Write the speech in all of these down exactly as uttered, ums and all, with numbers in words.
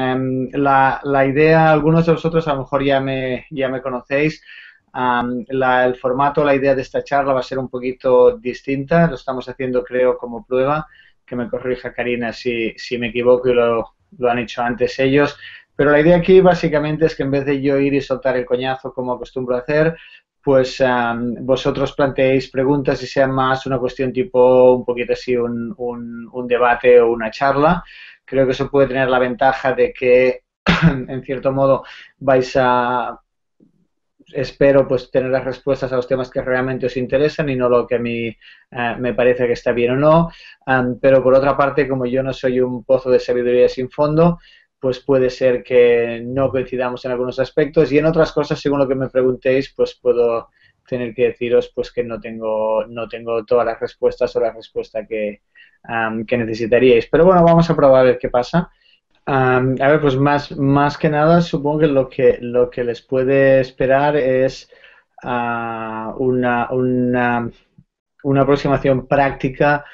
Um, la, la idea, algunos de vosotros a lo mejor ya me, ya me conocéis, um, la, el formato, la idea de esta charla va a ser un poquito distinta, lo estamos haciendo creo como prueba, que me corrija Karina si, si me equivoco y lo, lo han hecho antes ellos, pero la idea aquí básicamente es que en vez de yo ir y soltar el coñazo como acostumbro a hacer, pues um, vosotros planteéis preguntas y sea más una cuestión tipo un poquito así un, un, un debate o una charla. Creo que eso puede tener la ventaja de que, en cierto modo, vais a, espero, pues tener las respuestas a los temas que realmente os interesan y no lo que a mí eh, me parece que está bien o no. Um, pero, por otra parte, como yo no soy un pozo de sabiduría sin fondo, pues puede ser que no coincidamos en algunos aspectos y en otras cosas, según lo que me preguntéis, pues puedo tener que deciros pues que no tengo, no tengo todas las respuestas o la respuesta que, um, que necesitaríais. Pero bueno, vamos a probar a ver qué pasa. Um, a ver, pues más, más que nada supongo que lo que, lo que les puede esperar es uh, una, una, una aproximación práctica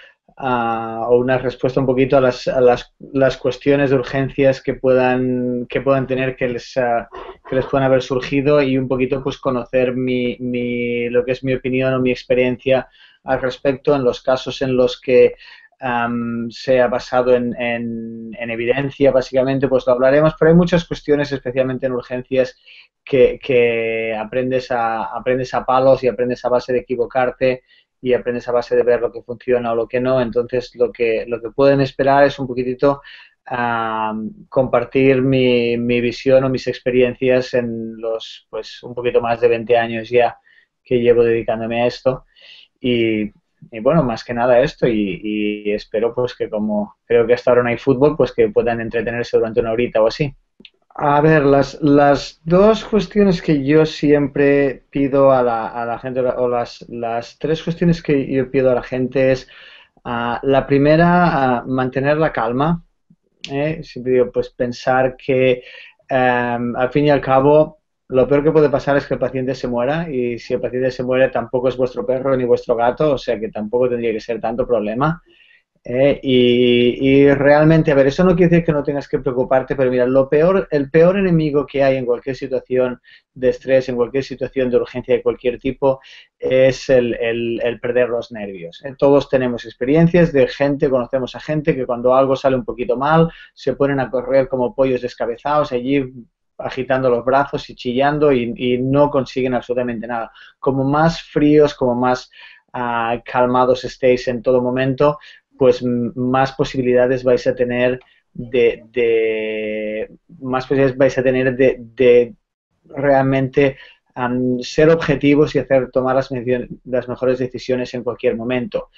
uh, o una respuesta un poquito a las, a las, las cuestiones de urgencias que puedan, que puedan tener que les... Uh, que les puedan haber surgido y un poquito pues conocer mi, mi, lo que es mi opinión o mi experiencia al respecto en los casos en los que um, sea basado en, en, en evidencia, básicamente pues lo hablaremos, pero hay muchas cuestiones, especialmente en urgencias, que, que aprendes, a, aprendes a palos y aprendes a base de equivocarte y aprendes a base de ver lo que funciona o lo que no, entonces lo que, lo que pueden esperar es un poquitito a compartir mi, mi visión o mis experiencias en los, pues, un poquito más de veinte años ya que llevo dedicándome a esto y, y bueno, más que nada esto y, y espero, pues, que como creo que hasta ahora no hay fútbol, pues, que puedan entretenerse durante una horita o así. A ver, las, las dos cuestiones que yo siempre pido a la, a la gente, o las, las tres cuestiones que yo pido a la gente es, uh, la primera, uh, mantener la calma. Eh, siempre digo, pues pensar que um, al fin y al cabo lo peor que puede pasar es que el paciente se muera y si el paciente se muere tampoco es vuestro perro ni vuestro gato, o sea que tampoco tendría que ser tanto problema. Eh, y, y realmente, a ver, eso no quiere decir que no tengas que preocuparte, pero mira, lo peor, el peor enemigo que hay en cualquier situación de estrés, en cualquier situación de urgencia de cualquier tipo, es el, el, el perder los nervios. Eh, todos tenemos experiencias de gente, conocemos a gente que cuando algo sale un poquito mal, se ponen a correr como pollos descabezados allí agitando los brazos y chillando y, y no consiguen absolutamente nada. Como más fríos, como más uh, calmados estéis en todo momento, pues más posibilidades vais a tener de, de más posibilidades vais a tener de, de realmente um, ser objetivos y hacer tomar las, las mejores decisiones en cualquier momento.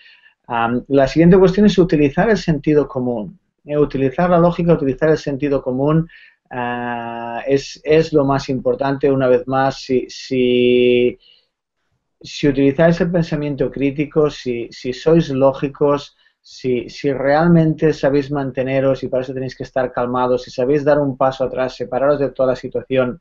Um, la siguiente cuestión es utilizar el sentido común. Eh, utilizar la lógica, utilizar el sentido común uh, es, es lo más importante. Una vez más, si, si, si utilizáis el pensamiento crítico, si, si sois lógicos, Si, si realmente sabéis manteneros y para eso tenéis que estar calmados, si sabéis dar un paso atrás, separaros de toda la situación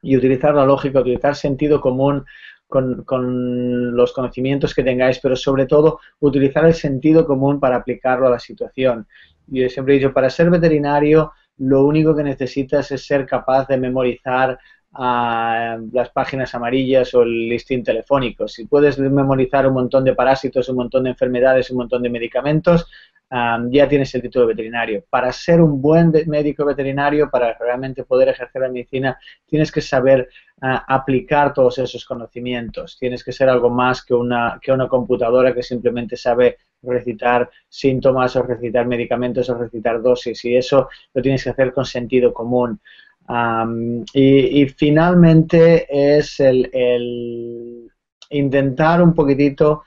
y utilizar la lógica, utilizar sentido común con, con los conocimientos que tengáis, pero sobre todo utilizar el sentido común para aplicarlo a la situación. Yo siempre he dicho, para ser veterinario lo único que necesitas es ser capaz de memorizar a las páginas amarillas o el listín telefónico. Si puedes memorizar un montón de parásitos, un montón de enfermedades, un montón de medicamentos, um, ya tienes el título de veterinario. Para ser un buen médico veterinario, para realmente poder ejercer la medicina, tienes que saber uh, aplicar todos esos conocimientos. Tienes que ser algo más que una, que una computadora que simplemente sabe recitar síntomas o recitar medicamentos o recitar dosis. Y eso lo tienes que hacer con sentido común. Um, y, y finalmente es el, el intentar un poquitito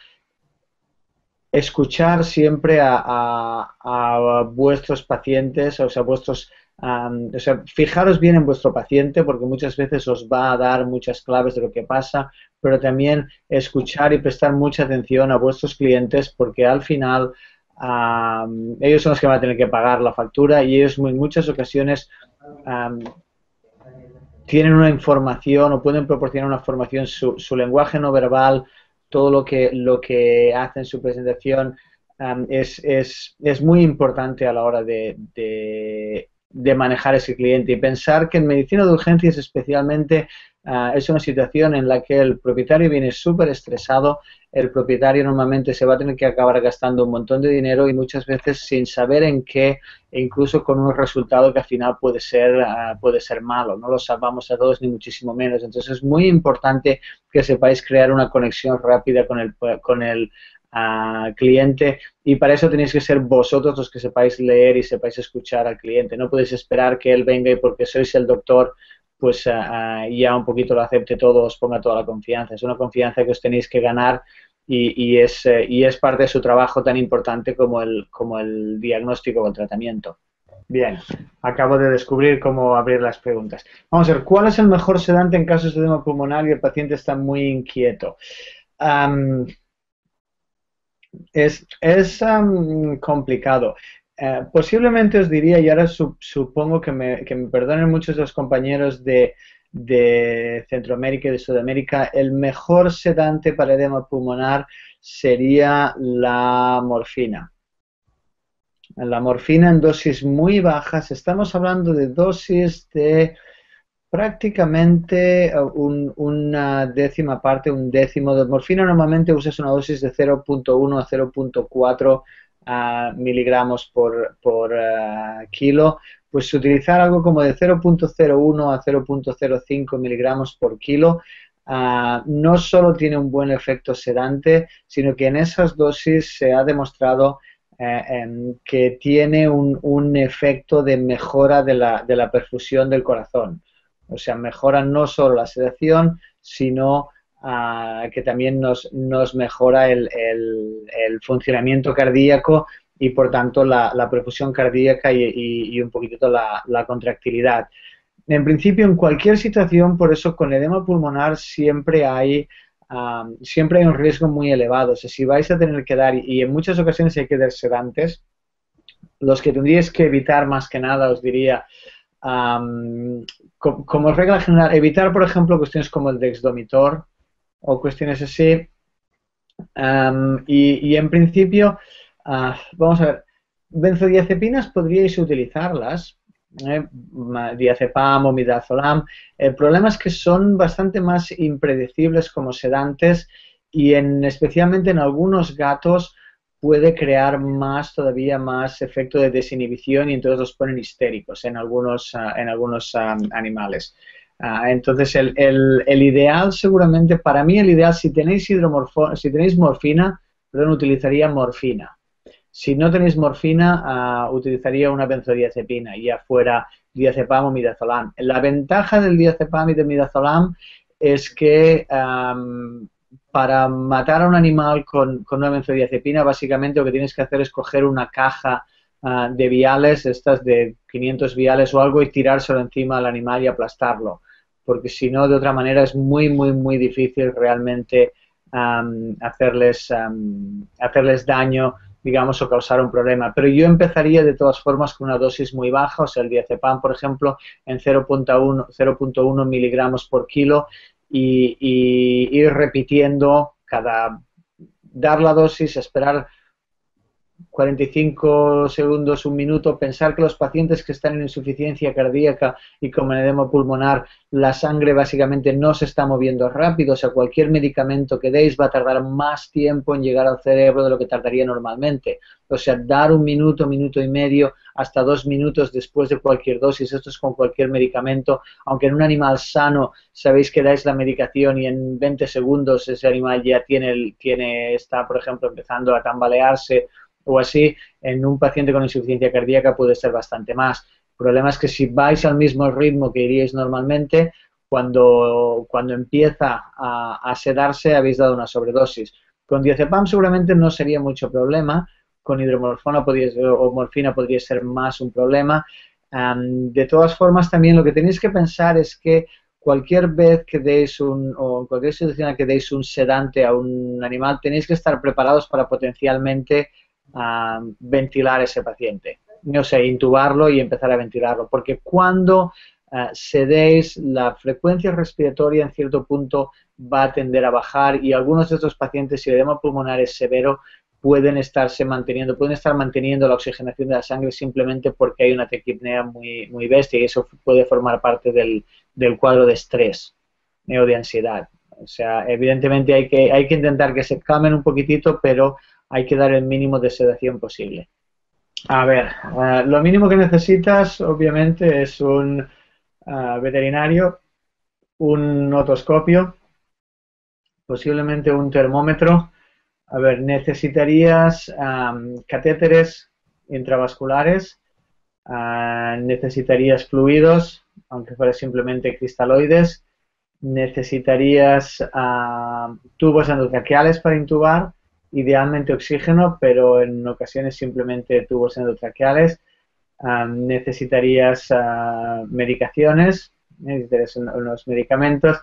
escuchar siempre a, a, a vuestros pacientes, o sea, vuestros, um, o sea, fijaros bien en vuestro paciente porque muchas veces os va a dar muchas claves de lo que pasa, pero también escuchar y prestar mucha atención a vuestros clientes porque al final um, ellos son los que van a tener que pagar la factura y ellos en muchas ocasiones Um, tienen una información o pueden proporcionar una información, su, su lenguaje no verbal, todo lo que, lo que hace en su presentación um, es, es, es muy importante a la hora de, de de manejar ese cliente y pensar que en medicina de urgencias especialmente uh, es una situación en la que el propietario viene súper estresado, el propietario normalmente se va a tener que acabar gastando un montón de dinero y muchas veces sin saber en qué, e incluso con un resultado que al final puede ser, uh, puede ser malo, no lo salvamos a todos ni muchísimo menos. Entonces es muy importante que sepáis crear una conexión rápida con el, con el a cliente, y para eso tenéis que ser vosotros los que sepáis leer y sepáis escuchar al cliente. No podéis esperar que él venga y porque sois el doctor pues uh, ya un poquito lo acepte todo, os ponga toda la confianza. Es una confianza que os tenéis que ganar y, y, es, eh, y es parte de su trabajo tan importante como el, como el diagnóstico o el tratamiento. Bien, acabo de descubrir cómo abrir las preguntas. Vamos a ver, ¿cuál es el mejor sedante en casos de edema pulmonar y el paciente está muy inquieto? Um, Es, es um, complicado. Eh, posiblemente os diría, y ahora su, supongo que me, que me perdonen muchos de los compañeros de, de Centroamérica y de Sudamérica, el mejor sedante para edema pulmonar sería la morfina. La morfina en dosis muy bajas, estamos hablando de dosis de prácticamente un, una décima parte, un décimo de morfina. Normalmente usas una dosis de cero punto uno a cero punto cuatro uh, miligramos por, por uh, kilo. Pues utilizar algo como de cero punto cero uno a cero punto cero cinco miligramos por kilo uh, no solo tiene un buen efecto sedante, sino que en esas dosis se ha demostrado eh, que tiene un, un efecto de mejora de la, de la perfusión del corazón. O sea, mejora no solo la sedación, sino uh, que también nos, nos mejora el, el, el funcionamiento cardíaco y, por tanto, la, la perfusión cardíaca y, y, y un poquitito la, la contractilidad. En principio, en cualquier situación, por eso con edema pulmonar siempre hay, um, siempre hay un riesgo muy elevado. O sea, si vais a tener que dar, y en muchas ocasiones hay que dar sedantes, los que tendríais que evitar más que nada, os diría... Um, como, como regla general, evitar, por ejemplo, cuestiones como el dexdomitor o cuestiones así. Um, y, y en principio, uh, vamos a ver, benzodiazepinas podríais utilizarlas, ¿eh? Diazepam o midazolam. El problema es que son bastante más impredecibles como sedantes y en, especialmente en algunos gatos puede crear más, todavía más efecto de desinhibición y entonces los ponen histéricos en algunos, uh, en algunos um, animales. Uh, entonces el, el, el ideal seguramente, para mí el ideal, si tenéis hidromorfo, si tenéis morfina, perdón, utilizaría morfina. Si no tenéis morfina, uh, utilizaría una benzodiazepina, ya fuera diazepam o midazolam. La ventaja del diazepam y del midazolam es que... Um, para matar a un animal con, con una benzodiazepina, básicamente lo que tienes que hacer es coger una caja uh, de viales, estas de quinientos viales o algo, y tirárselo encima al animal y aplastarlo. Porque si no, de otra manera es muy, muy, muy difícil realmente um, hacerles, um, hacerles daño, digamos, o causar un problema. Pero yo empezaría de todas formas con una dosis muy baja, o sea, el diazepam, por ejemplo, en cero punto uno miligramos por kilo, y ir repitiendo cada, dar la dosis, esperar cuarenta y cinco segundos, un minuto, pensar que los pacientes que están en insuficiencia cardíaca y con edema pulmonar, la sangre básicamente no se está moviendo rápido, o sea, cualquier medicamento que deis va a tardar más tiempo en llegar al cerebro de lo que tardaría normalmente. O sea, dar un minuto, minuto y medio, hasta dos minutos después de cualquier dosis, esto es con cualquier medicamento, aunque en un animal sano sabéis que dais la medicación y en veinte segundos ese animal ya tiene, tiene está, por ejemplo, empezando a tambalearse, o así, en un paciente con insuficiencia cardíaca puede ser bastante más. El problema es que si vais al mismo ritmo que iríais normalmente, cuando, cuando empieza a, a sedarse habéis dado una sobredosis. Con diazepam seguramente no sería mucho problema, con hidromorfona podríais, o morfina podría ser más un problema. Um, de todas formas, también lo que tenéis que pensar es que cualquier vez que deis un, o cualquier situación en la que deis un sedante a un animal, tenéis que estar preparados para potencialmente a ventilar a ese paciente, no sé, intubarlo y empezar a ventilarlo, porque cuando uh, sedéis, la frecuencia respiratoria en cierto punto va a tender a bajar y algunos de estos pacientes, si el edema pulmonar es severo, pueden estarse manteniendo, pueden estar manteniendo la oxigenación de la sangre simplemente porque hay una tequipnea muy, muy bestia, y eso puede formar parte del, del cuadro de estrés o de ansiedad. O sea, evidentemente hay que, hay que intentar que se calmen un poquitito, pero hay que dar el mínimo de sedación posible. A ver, uh, lo mínimo que necesitas, obviamente, es un uh, veterinario, un otoscopio, posiblemente un termómetro. A ver, necesitarías um, catéteres intravasculares, uh, necesitarías fluidos, aunque fuera simplemente cristaloides, necesitarías uh, tubos endotraqueales para intubar, idealmente oxígeno, pero en ocasiones simplemente tubos endotraqueales. Uh, necesitarías uh, medicaciones, necesitarías unos medicamentos.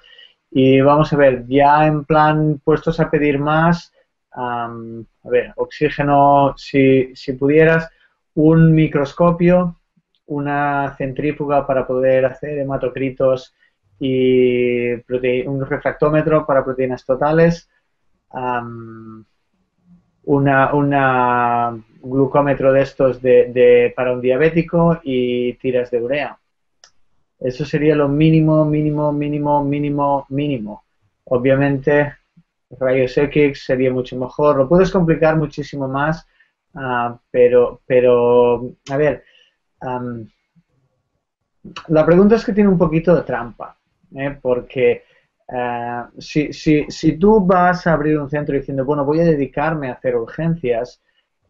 Y vamos a ver, ya en plan puestos a pedir más, um, a ver, oxígeno si, si pudieras, un microscopio, una centrífuga para poder hacer hematocritos y un refractómetro para proteínas totales, um, una, una glucómetro de estos de, de, para un diabético y tiras de urea. Eso sería lo mínimo, mínimo, mínimo, mínimo, mínimo. Obviamente, rayos X sería mucho mejor. Lo puedes complicar muchísimo más, uh, pero, pero, a ver, um, la pregunta es que tiene un poquito de trampa, ¿eh? Porque uh, si, si, si tú vas a abrir un centro diciendo, bueno, voy a dedicarme a hacer urgencias,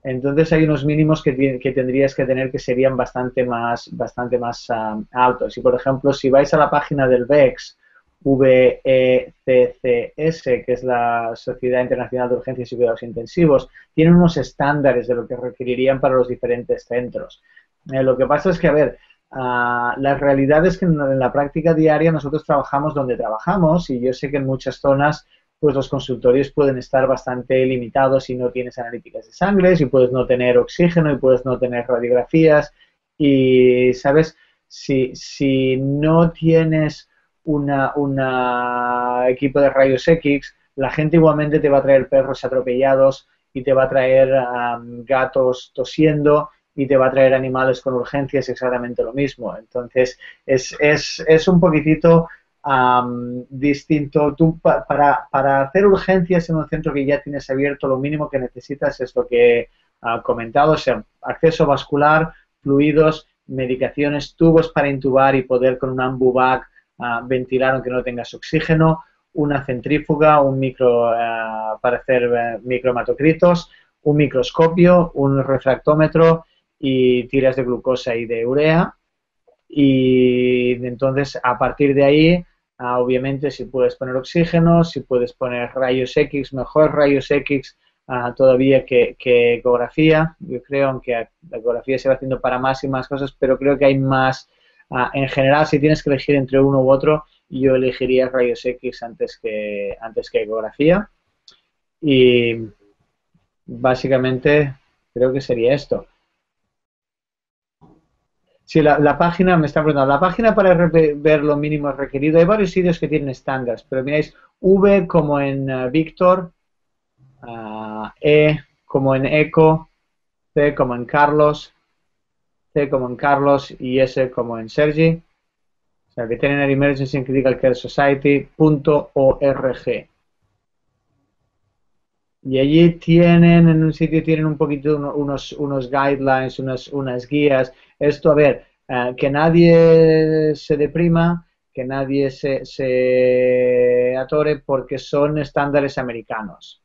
entonces hay unos mínimos que, que tendrías que tener que serían bastante más, bastante más um, altos. Y por ejemplo, si vais a la página del V E C C S, V E C C S, que es la Sociedad Internacional de Urgencias y Cuidados Intensivos, tienen unos estándares de lo que requerirían para los diferentes centros. Eh, lo que pasa es que, a ver, uh, la realidad es que en la práctica diaria nosotros trabajamos donde trabajamos, y yo sé que en muchas zonas pues los consultorios pueden estar bastante limitados si no tienes analíticas de sangre, si puedes no tener oxígeno y puedes no tener radiografías. Y, ¿sabes? Si, si no tienes una, una equipo de rayos X, la gente igualmente te va a traer perros atropellados y te va a traer um, gatos tosiendo y te va a traer animales con urgencias, exactamente lo mismo. Entonces, es, es, es un poquitito... Um, distinto. Tú, pa, para, para hacer urgencias en un centro que ya tienes abierto, lo mínimo que necesitas es lo que he uh, comentado, o sea, acceso vascular, fluidos, medicaciones, tubos para intubar y poder con un AmbuVac uh, ventilar aunque no tengas oxígeno, una centrífuga, un micro uh, para hacer uh, microhematocritos, un microscopio, un refractómetro y tiras de glucosa y de urea. Y entonces, a partir de ahí, Ah, obviamente, si puedes poner oxígeno, si puedes poner rayos X, mejor rayos X ah, todavía que, que ecografía. Yo creo, aunque la ecografía se va haciendo para más y más cosas, pero creo que hay más. Ah, en general, si tienes que elegir entre uno u otro, yo elegiría rayos X antes que, antes que ecografía. Y básicamente creo que sería esto. Sí, la, la página, me está preguntando, la página para ver lo mínimo requerido, hay varios sitios que tienen estándares, pero miráis V como en uh, Víctor, uh, E como en Eco, C como en Carlos, C como en Carlos y S como en Sergi, o sea, Veterinary Emergency and Critical Care Society punto org. Y allí tienen, en un sitio tienen un poquito unos, unos guidelines, unas, unas guías. Esto, a ver, eh, que nadie se deprima, que nadie se, se atore, porque son estándares americanos.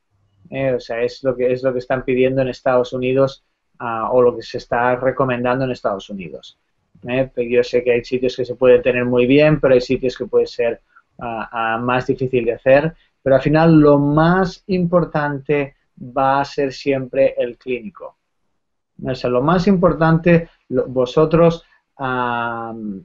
Eh, o sea, es lo, que, es lo que están pidiendo en Estados Unidos uh, o lo que se está recomendando en Estados Unidos. Eh, yo sé que hay sitios que se pueden tener muy bien, pero hay sitios que puede ser uh, uh, más difícil de hacer. Pero al final lo más importante va a ser siempre el clínico. O sea, lo más importante, lo, vosotros, um,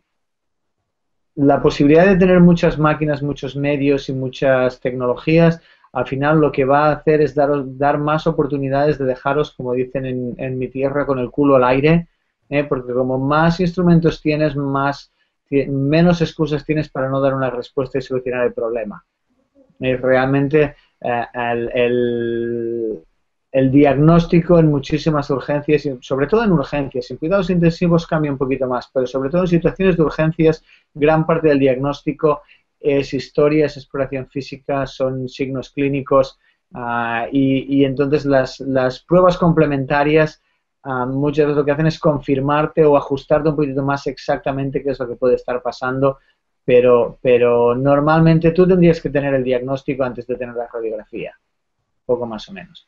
la posibilidad de tener muchas máquinas, muchos medios y muchas tecnologías, al final lo que va a hacer es daros, dar más oportunidades de dejaros, como dicen en, en mi tierra, con el culo al aire, ¿eh? Porque como más instrumentos tienes, más, menos excusas tienes para no dar una respuesta y solucionar el problema. Realmente eh, el, el, el diagnóstico en muchísimas urgencias, sobre todo en urgencias, en cuidados intensivos cambia un poquito más, pero sobre todo en situaciones de urgencias, gran parte del diagnóstico es historia, es exploración física, son signos clínicos uh, y, y entonces las, las pruebas complementarias uh, muchas veces lo que hacen es confirmarte o ajustarte un poquito más exactamente qué es lo que puede estar pasando, pero, pero normalmente tú tendrías que tener el diagnóstico antes de tener la radiografía, poco más o menos.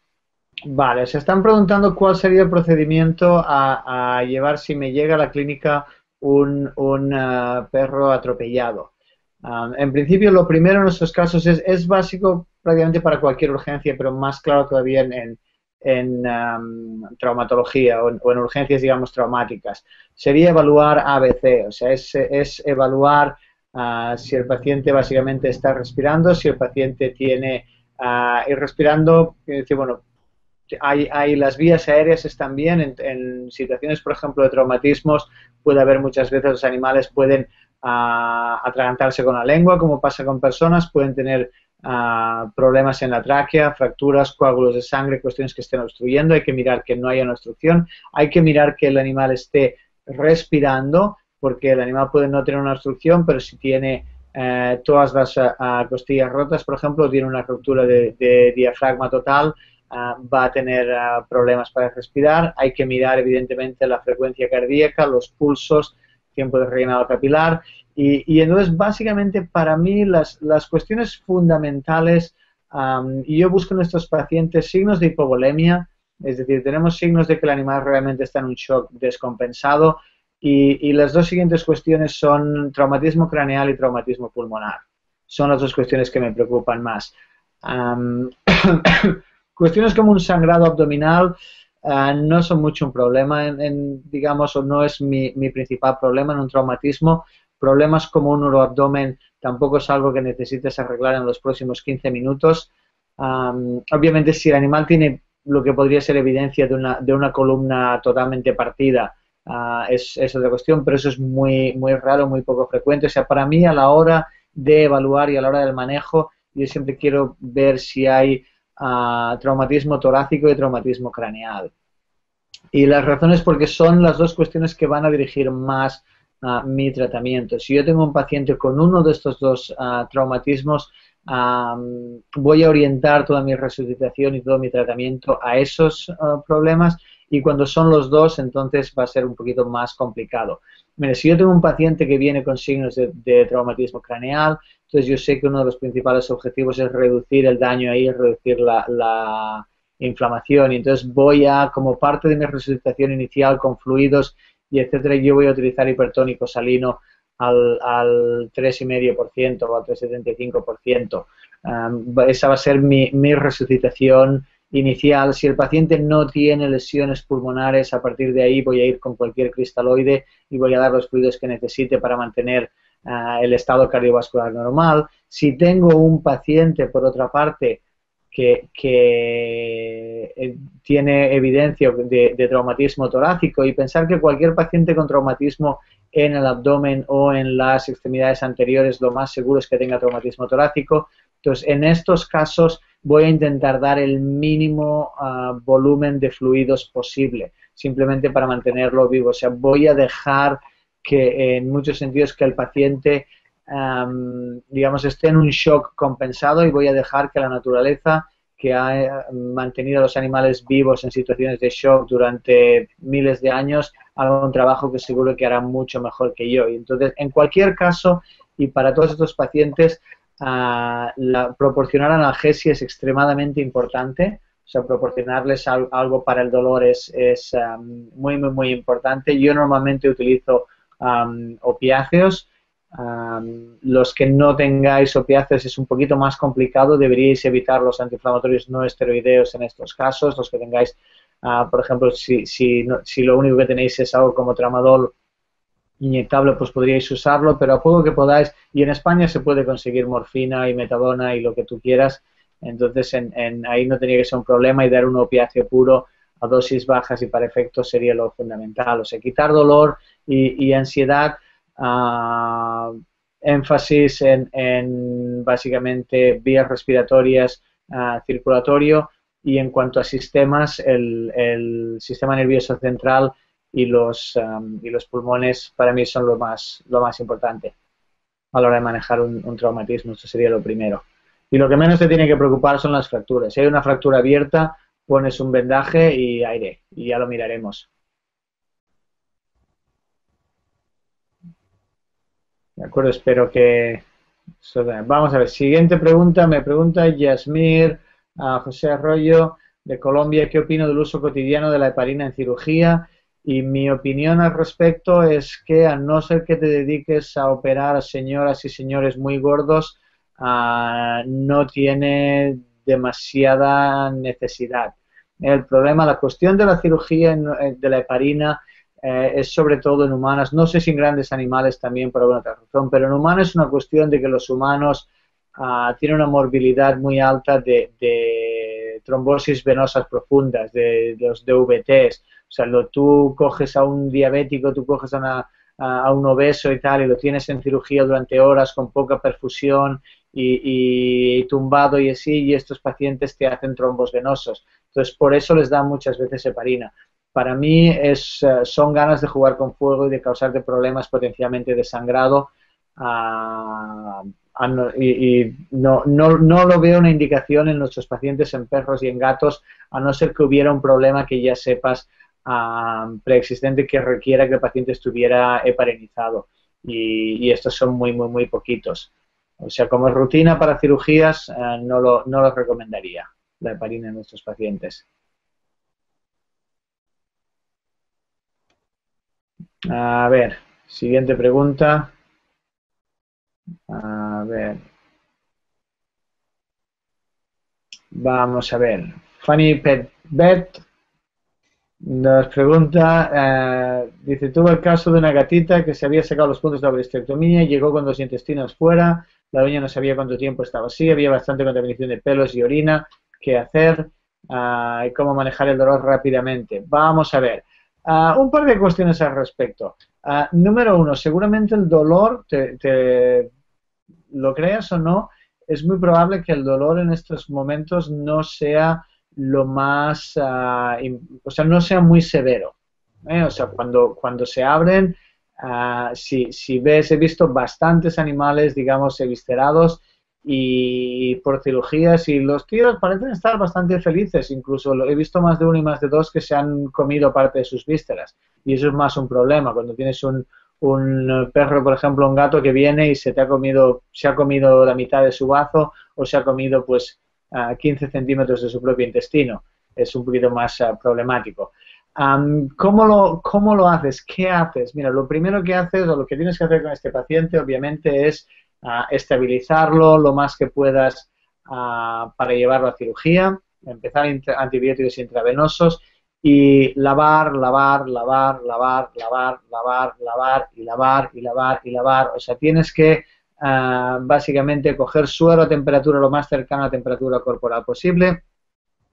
Vale, se están preguntando cuál sería el procedimiento a, a llevar si me llega a la clínica un, un uh, perro atropellado. Um, en principio, lo primero en nuestros casos es, es básico prácticamente para cualquier urgencia, pero más claro todavía en, en, en um, traumatología o en, o en urgencias, digamos, traumáticas. Sería evaluar A B C, o sea, es, es evaluar uh, si el paciente básicamente está respirando, si el paciente tiene... Uh, y respirando, quiere decir, bueno... Hay, hay las vías aéreas están bien, en, en situaciones, por ejemplo, de traumatismos puede haber muchas veces los animales pueden uh, atragantarse con la lengua, como pasa con personas, pueden tener uh, problemas en la tráquea, fracturas, coágulos de sangre, cuestiones que estén obstruyendo, hay que mirar que no haya una obstrucción, hay que mirar que el animal esté respirando, porque el animal puede no tener una obstrucción, pero si tiene uh, todas las uh, costillas rotas, por ejemplo, tiene una ruptura de, de diafragma total, Uh, va a tener uh, problemas para respirar, hay que mirar evidentemente la frecuencia cardíaca, los pulsos, tiempo de rellenado capilar y, y entonces básicamente para mí las, las cuestiones fundamentales, um, y yo busco en estos pacientes signos de hipovolemia, es decir, tenemos signos de que el animal realmente está en un shock descompensado y, y las dos siguientes cuestiones son traumatismo craneal y traumatismo pulmonar, son las dos cuestiones que me preocupan más. Um, Cuestiones como un sangrado abdominal uh, no son mucho un problema, en, en, digamos, o no es mi, mi principal problema en un traumatismo. Problemas como un uroabdomen tampoco es algo que necesites arreglar en los próximos quince minutos. Um, obviamente, si el animal tiene lo que podría ser evidencia de una, de una columna totalmente partida, uh, es, es otra cuestión, pero eso es muy, muy raro, muy poco frecuente. O sea, para mí, a la hora de evaluar y a la hora del manejo, yo siempre quiero ver si hay... Uh, traumatismo torácico y traumatismo craneal. Y las razones porque son las dos cuestiones que van a dirigir más uh, mi tratamiento. Si yo tengo un paciente con uno de estos dos uh, traumatismos, um, voy a orientar toda mi resucitación y todo mi tratamiento a esos uh, problemas y cuando son los dos, entonces va a ser un poquito más complicado. Mire, si yo tengo un paciente que viene con signos de, de traumatismo craneal, entonces yo sé que uno de los principales objetivos es reducir el daño ahí, reducir la, la inflamación. Y entonces voy a, como parte de mi resucitación inicial con fluidos y etcétera, yo voy a utilizar hipertónico salino al, al tres coma cinco por ciento o al tres coma setenta y cinco por ciento. Um, esa va a ser mi, mi resucitación inicial. Si el paciente no tiene lesiones pulmonares, a partir de ahí voy a ir con cualquier cristaloide y voy a dar los fluidos que necesite para mantener Uh, el estado cardiovascular normal. Si tengo un paciente, por otra parte, que, que eh, tiene evidencia de, de traumatismo torácico y pensar que cualquier paciente con traumatismo en el abdomen o en las extremidades anteriores lo más seguro es que tenga traumatismo torácico, entonces en estos casos voy a intentar dar el mínimo uh, volumen de fluidos posible, simplemente para mantenerlo vivo, o sea, voy a dejar que en muchos sentidos que el paciente, um, digamos, esté en un shock compensado y voy a dejar que la naturaleza que ha mantenido a los animales vivos en situaciones de shock durante miles de años, haga un trabajo que seguro que hará mucho mejor que yo. Y entonces, en cualquier caso, y para todos estos pacientes, uh, la, proporcionar analgesia es extremadamente importante. O sea, proporcionarles algo para el dolor es, es um, muy, muy, muy importante. Yo normalmente utilizo... Um, opiáceos, um, los que no tengáis opiáceos es un poquito más complicado, deberíais evitar los antiinflamatorios no esteroideos en estos casos, los que tengáis, uh, por ejemplo, si, si, no, si lo único que tenéis es algo como tramadol inyectable, pues podríais usarlo, pero a poco que podáis, y en España se puede conseguir morfina y metadona y lo que tú quieras, entonces en, en, ahí no tenía que ser un problema y dar un opiáceo puro a dosis bajas y para efectos sería lo fundamental, o sea, quitar dolor y, y ansiedad, uh, énfasis en, en básicamente vías respiratorias, uh, circulatorio, y en cuanto a sistemas, el, el sistema nervioso central y los, um, y los pulmones para mí son lo más, lo más importante a la hora de manejar un, un traumatismo. Eso sería lo primero. Y lo que menos te tiene que preocupar son las fracturas. Si hay una fractura abierta, pones un vendaje y aire, y ya lo miraremos. De acuerdo, espero que... Vamos a ver, siguiente pregunta, me pregunta Yasmir José Arroyo de Colombia, ¿qué opino del uso cotidiano de la heparina en cirugía? Y mi opinión al respecto es que a no ser que te dediques a operar a señoras y señores muy gordos, uh, no tiene demasiada necesidad. El problema, la cuestión de la cirugía de la heparina eh, es sobre todo en humanas, no sé si en grandes animales también por alguna otra razón, pero en humanos es una cuestión de que los humanos uh, tienen una morbilidad muy alta de, de trombosis venosas profundas, de, de los D V Ts. O sea, lo, tú coges a un diabético, tú coges a, una, a un obeso y tal, y lo tienes en cirugía durante horas con poca perfusión y, y tumbado y así, y estos pacientes te hacen trombos venosos. Entonces, por eso les dan muchas veces heparina. Para mí es, son ganas de jugar con fuego y de causarte problemas potencialmente de sangrado. A, a no, y, y no, no, no lo veo una indicación en nuestros pacientes, en perros y en gatos, a no ser que hubiera un problema que ya sepas Um, preexistente que requiera que el paciente estuviera heparinizado, y, y estos son muy, muy, muy poquitos. O sea, como rutina para cirugías, uh, no, lo, no lo recomendaría la heparina en nuestros pacientes. A ver, siguiente pregunta. A ver. Vamos a ver. Fanny Petbet nos pregunta, eh, dice, tuvo el caso de una gatita que se había sacado los puntos de la bristectomía, llegó con los intestinos fuera, la dueña no sabía cuánto tiempo estaba así, había bastante contaminación de pelos y orina, qué hacer uh, y cómo manejar el dolor rápidamente. Vamos a ver, uh, un par de cuestiones al respecto. Uh, número uno, seguramente el dolor, te, te, lo creas o no, es muy probable que el dolor en estos momentos no sea... lo más, uh, o sea, no sea muy severo, ¿eh? O sea, cuando, cuando se abren, uh, si, si ves, he visto bastantes animales, digamos, eviscerados y por cirugías y los tíos parecen estar bastante felices, incluso he visto más de uno y más de dos que se han comido parte de sus vísceras, y eso es más un problema, cuando tienes un, un perro, por ejemplo, un gato que viene y se te ha comido, se ha comido la mitad de su bazo o se ha comido, pues, a quince centímetros de su propio intestino, es un poquito más uh, problemático. Um, ¿cómo, lo, ¿Cómo lo haces? ¿Qué haces? Mira, lo primero que haces o lo que tienes que hacer con este paciente obviamente es uh, estabilizarlo lo más que puedas uh, para llevarlo a cirugía, empezar antibióticos intravenosos y lavar, lavar, lavar, lavar, lavar, lavar, lavar y lavar y lavar y lavar. O sea, tienes que Uh, básicamente coger suero a temperatura lo más cercana a temperatura corporal posible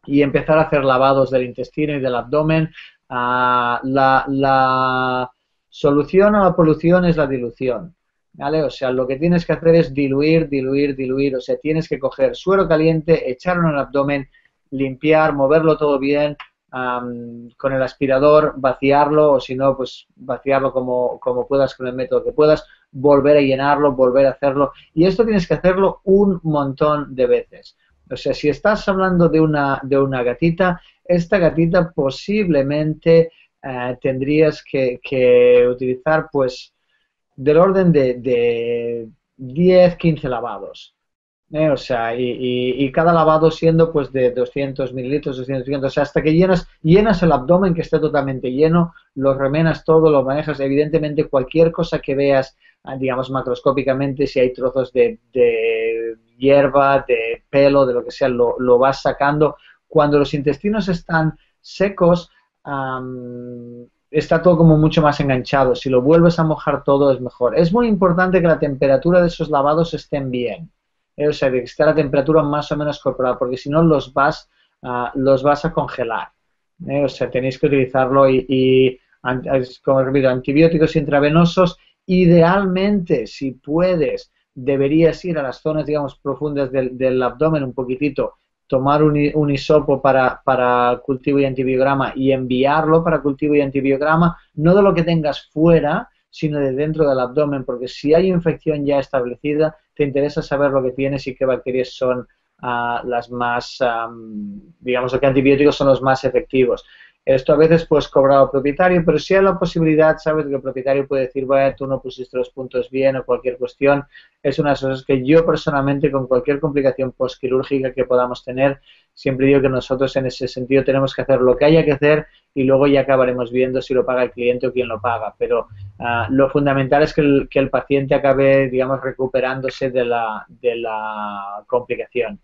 y empezar a hacer lavados del intestino y del abdomen. Uh, la, la solución a la polución es la dilución, ¿vale? O sea, lo que tienes que hacer es diluir, diluir, diluir. O sea, tienes que coger suero caliente, echarlo en el abdomen, limpiar, moverlo todo bien, um, con el aspirador, vaciarlo o si no, pues vaciarlo como, como puedas, con el método que puedas. Volver a llenarlo, volver a hacerlo, y esto tienes que hacerlo un montón de veces. O sea, si estás hablando de una, de una gatita, esta gatita posiblemente eh, tendrías que, que utilizar pues del orden de, de diez a quince lavados, ¿eh? O sea, y, y, y cada lavado siendo pues de doscientos mililitros, doscientos, quinientos, o sea, hasta que llenas, llenas el abdomen que esté totalmente lleno, lo remenas todo, lo manejas, evidentemente cualquier cosa que veas, digamos, macroscópicamente, si hay trozos de, de hierba, de pelo, de lo que sea, lo, lo vas sacando. Cuando los intestinos están secos, um, está todo como mucho más enganchado. Si lo vuelves a mojar todo es mejor. Es muy importante que la temperatura de esos lavados estén bien, ¿eh? O sea, que esté la temperatura más o menos corporal, porque si no los vas, uh, los vas a congelar, ¿eh? O sea, tenéis que utilizarlo y, y como repito, antibióticos intravenosos. Idealmente, si puedes, deberías ir a las zonas, digamos, profundas del, del abdomen un poquitito tomar un, un hisopo para, para cultivo y antibiograma y enviarlo para cultivo y antibiograma, no de lo que tengas fuera, sino de dentro del abdomen, porque si hay infección ya establecida, te interesa saber lo que tienes y qué bacterias son uh, las más, um, digamos, o qué antibióticos son los más efectivos. Esto a veces pues cobra al propietario, pero si hay la posibilidad, sabes que el propietario puede decir, vaya, tú no pusiste los puntos bien o cualquier cuestión. Es una de las cosas que yo personalmente, con cualquier complicación postquirúrgica que podamos tener, siempre digo que nosotros en ese sentido tenemos que hacer lo que haya que hacer y luego ya acabaremos viendo si lo paga el cliente o quién lo paga. Pero uh, lo fundamental es que el, que el paciente acabe, digamos, recuperándose de la, de la complicación.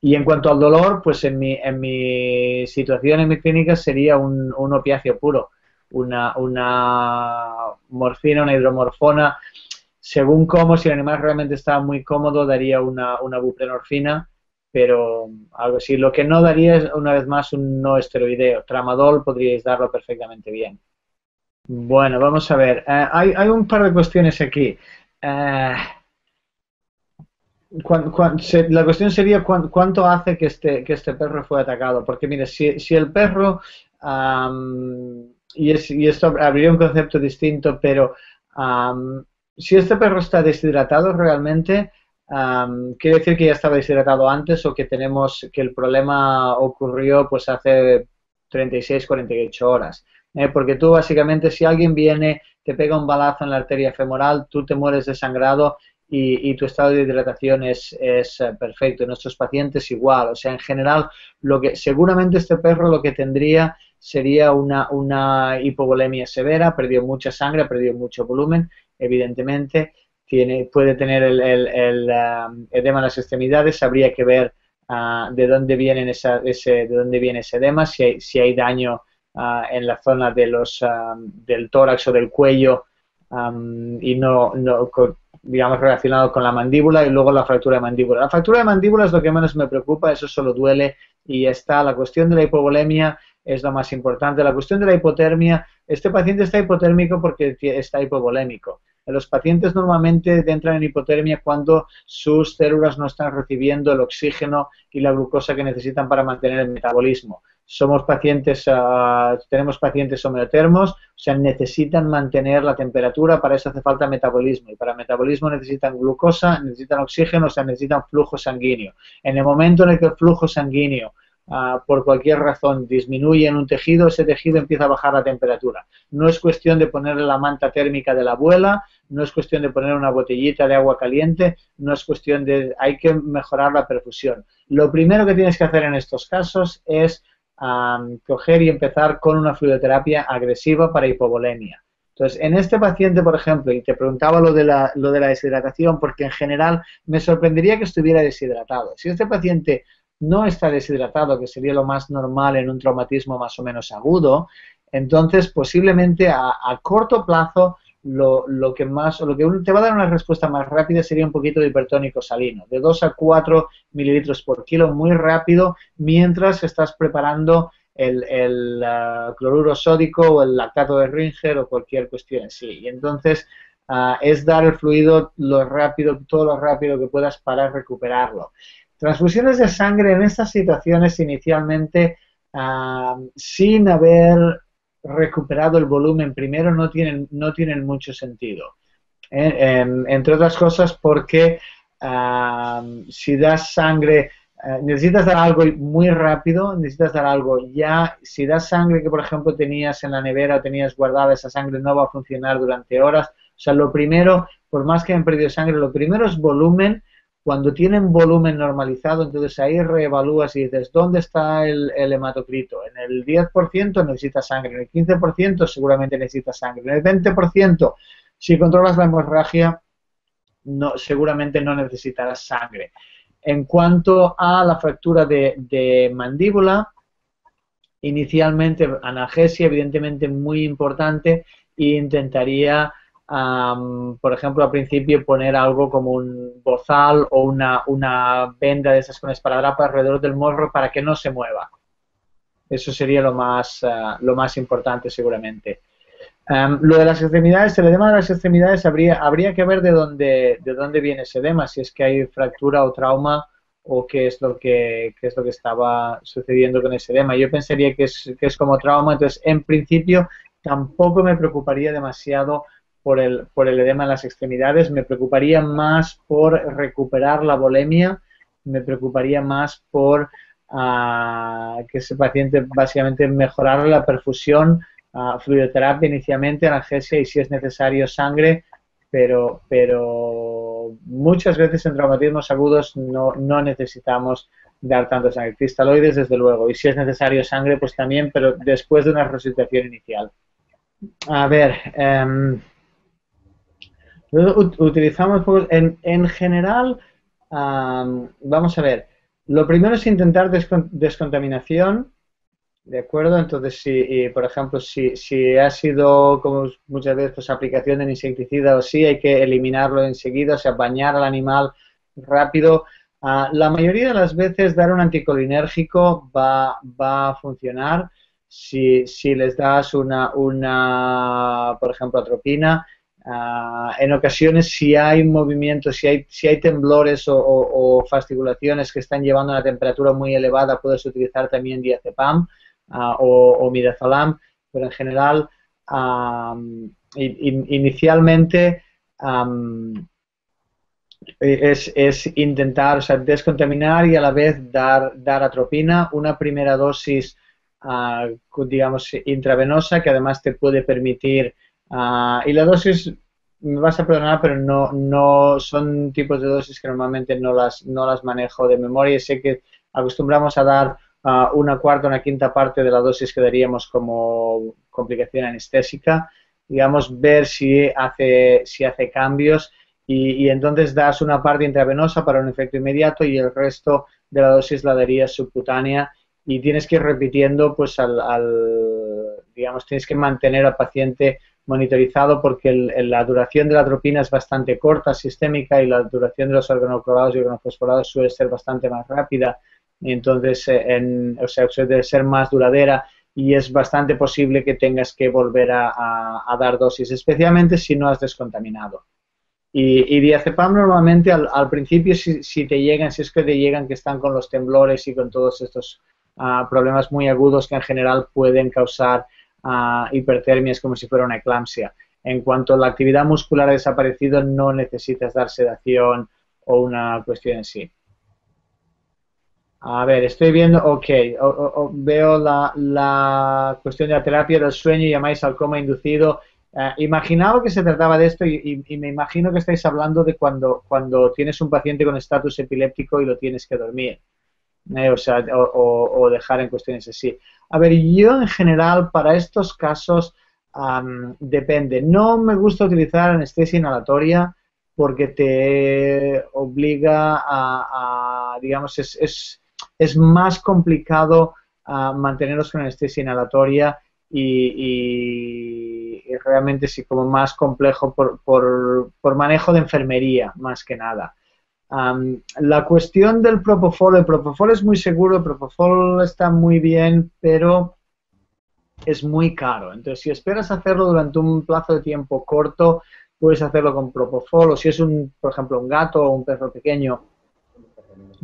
Y en cuanto al dolor, pues en mi, en mi situación, en mi clínica, sería un, un opiáceo puro, una, una morfina, una hidromorfona. Según cómo, si el animal realmente estaba muy cómodo, daría una, una buprenorfina, pero algo así. Lo que no daría es, una vez más, un no esteroideo. Tramadol podríais darlo perfectamente bien. Bueno, vamos a ver. Eh, hay, hay un par de cuestiones aquí. Eh, Cuando, cuando, se, la cuestión sería cuánto, cuánto hace que este, que este perro fue atacado, porque mire, si, si el perro, um, y, es, y esto abriría un concepto distinto, pero um, si este perro está deshidratado realmente, um, quiere decir que ya estaba deshidratado antes o que tenemos que el problema ocurrió pues hace treinta y seis, cuarenta y ocho horas. Eh, porque tú básicamente, si alguien viene, te pega un balazo en la arteria femoral, tú te mueres desangrado, Y, y tu estado de hidratación es, es perfecto. En nuestros pacientes igual. O sea, en general, lo que seguramente este perro lo que tendría sería una, una hipovolemia severa, perdió mucha sangre, perdió mucho volumen, evidentemente. Tiene, puede tener el, el, el um, edema en las extremidades, habría que ver uh, de dónde vienen esa, ese, de dónde viene ese edema, si hay, si hay daño uh, en la zona de los, um, del tórax o del cuello um, y no... no con, digamos, relacionado con la mandíbula, y luego la fractura de mandíbula. La fractura de mandíbula es lo que menos me preocupa, eso solo duele y ya está. La cuestión de la hipovolemia es lo más importante. La cuestión de la hipotermia, este paciente está hipotérmico porque está hipovolémico. Los pacientes normalmente entran en hipotermia cuando sus células no están recibiendo el oxígeno y la glucosa que necesitan para mantener el metabolismo. Somos pacientes, uh, tenemos pacientes homeotermos, o sea, necesitan mantener la temperatura, para eso hace falta metabolismo. Y para metabolismo necesitan glucosa, necesitan oxígeno, o sea, necesitan flujo sanguíneo. En el momento en el que el flujo sanguíneo, Uh, por cualquier razón, disminuye en un tejido, ese tejido empieza a bajar la temperatura. No es cuestión de ponerle la manta térmica de la abuela, no es cuestión de poner una botellita de agua caliente, no es cuestión de... hay que mejorar la perfusión. Lo primero que tienes que hacer en estos casos es um, coger y empezar con una fluidoterapia agresiva para hipovolemia. Entonces, en este paciente, por ejemplo, y te preguntaba lo de la, lo de la deshidratación, porque en general me sorprendería que estuviera deshidratado. Si este paciente no está deshidratado, que sería lo más normal en un traumatismo más o menos agudo, entonces posiblemente a, a corto plazo lo, lo que más, lo que te va a dar una respuesta más rápida sería un poquito de hipertónico salino, de dos a cuatro mililitros por kilo, muy rápido, mientras estás preparando el, el uh, cloruro sódico o el lactato de Ringer o cualquier cuestión así. Y entonces uh, es dar el fluido lo rápido, todo lo rápido que puedas para recuperarlo. Transfusiones de sangre en estas situaciones inicialmente uh, sin haber recuperado el volumen primero no tienen, no tienen mucho sentido. Eh, eh, entre otras cosas porque uh, si das sangre, uh, necesitas dar algo muy rápido, necesitas dar algo ya. Si das sangre que por ejemplo tenías en la nevera o tenías guardada, esa sangre no va a funcionar durante horas. O sea, lo primero, por más que hayan perdido sangre, lo primero es volumen. Cuando tienen volumen normalizado, entonces ahí reevalúas y dices, ¿dónde está el, el hematocrito? En el diez por ciento necesita sangre, en el quince por ciento seguramente necesita sangre, en el veinte por ciento, si controlas la hemorragia, no, seguramente no necesitarás sangre. En cuanto a la fractura de, de mandíbula, inicialmente analgesia, evidentemente muy importante, e intentaría... Um, por ejemplo, al principio poner algo como un bozal o una, una venda de esas con esparadrapa alrededor del morro para que no se mueva. Eso sería lo más, uh, lo más importante seguramente. Um, lo de las extremidades, el edema de las extremidades habría, habría que ver de dónde, de dónde viene ese edema, si es que hay fractura o trauma o qué es lo que qué es lo que estaba sucediendo con ese edema. Yo pensaría que es, que es como trauma, entonces en principio tampoco me preocuparía demasiado por el, por el edema en las extremidades, me preocuparía más por recuperar la volemia, me preocuparía más por uh, que ese paciente básicamente mejorar la perfusión, uh, fluidoterapia inicialmente, analgesia y si es necesario sangre, pero, pero muchas veces en traumatismos agudos no, no necesitamos dar tanto sangre, cristaloides desde luego, y si es necesario sangre pues también, pero después de una resucitación inicial. A ver, um, utilizamos en, en general, um, vamos a ver, lo primero es intentar descont descontaminación, ¿de acuerdo? Entonces, si, y, por ejemplo, si, si ha sido, como muchas veces, pues, aplicación de insecticida o sí, hay que eliminarlo enseguida, o sea, bañar al animal rápido. Uh, la mayoría de las veces dar un anticolinérgico va, va a funcionar. Si, si les das una, una por ejemplo, atropina, uh, en ocasiones si hay movimientos, si hay, si hay temblores o, o, o fasciculaciones que están llevando una temperatura muy elevada, puedes utilizar también diazepam uh, o, o midazolam, pero en general, um, in, inicialmente um, es, es intentar, o sea, descontaminar y a la vez dar, dar atropina, una primera dosis Uh, digamos intravenosa que además te puede permitir uh, y la dosis, me vas a perdonar pero no, no son tipos de dosis que normalmente no las, no las manejo de memoria y sé que acostumbramos a dar uh, una cuarta, una quinta parte de la dosis que daríamos como complicación anestésica, digamos, ver si hace, si hace cambios y, y entonces das una parte intravenosa para un efecto inmediato y el resto de la dosis la darías subcutánea. Y tienes que ir repitiendo, pues, al, al, digamos, tienes que mantener al paciente monitorizado porque el, la duración de la atropina es bastante corta, sistémica, y la duración de los organoclorados y organofosforados suele ser bastante más rápida. Entonces, en, o sea, suele ser más duradera y es bastante posible que tengas que volver a, a, a dar dosis, especialmente si no has descontaminado. Y, y diazepam normalmente al, al principio, si, si te llegan, si es que te llegan que están con los temblores y con todos estos Uh, problemas muy agudos que en general pueden causar uh, hipertermias como si fuera una eclampsia. En cuanto a la actividad muscular ha desaparecido, no necesitas dar sedación o una cuestión en sí. A ver, estoy viendo, ok, o, o, o veo la, la cuestión de la terapia del sueño, llamáis al coma inducido. Uh, imaginaba que se trataba de esto y, y, y me imagino que estáis hablando de cuando, cuando tienes un paciente con estatus epiléptico y lo tienes que dormir. Eh, o sea, o, o dejar en cuestiones así. A ver, yo en general para estos casos um, depende. No me gusta utilizar anestesia inhalatoria porque te obliga a, a digamos, es, es, es más complicado uh, mantenerlos con anestesia inhalatoria y, y, y realmente sí, como más complejo por, por, por manejo de enfermería más que nada. Um, la cuestión del propofol, el propofol es muy seguro, el propofol está muy bien, pero es muy caro. Entonces, si esperas hacerlo durante un plazo de tiempo corto, puedes hacerlo con propofol o si es, un, por ejemplo, un gato o un perro pequeño.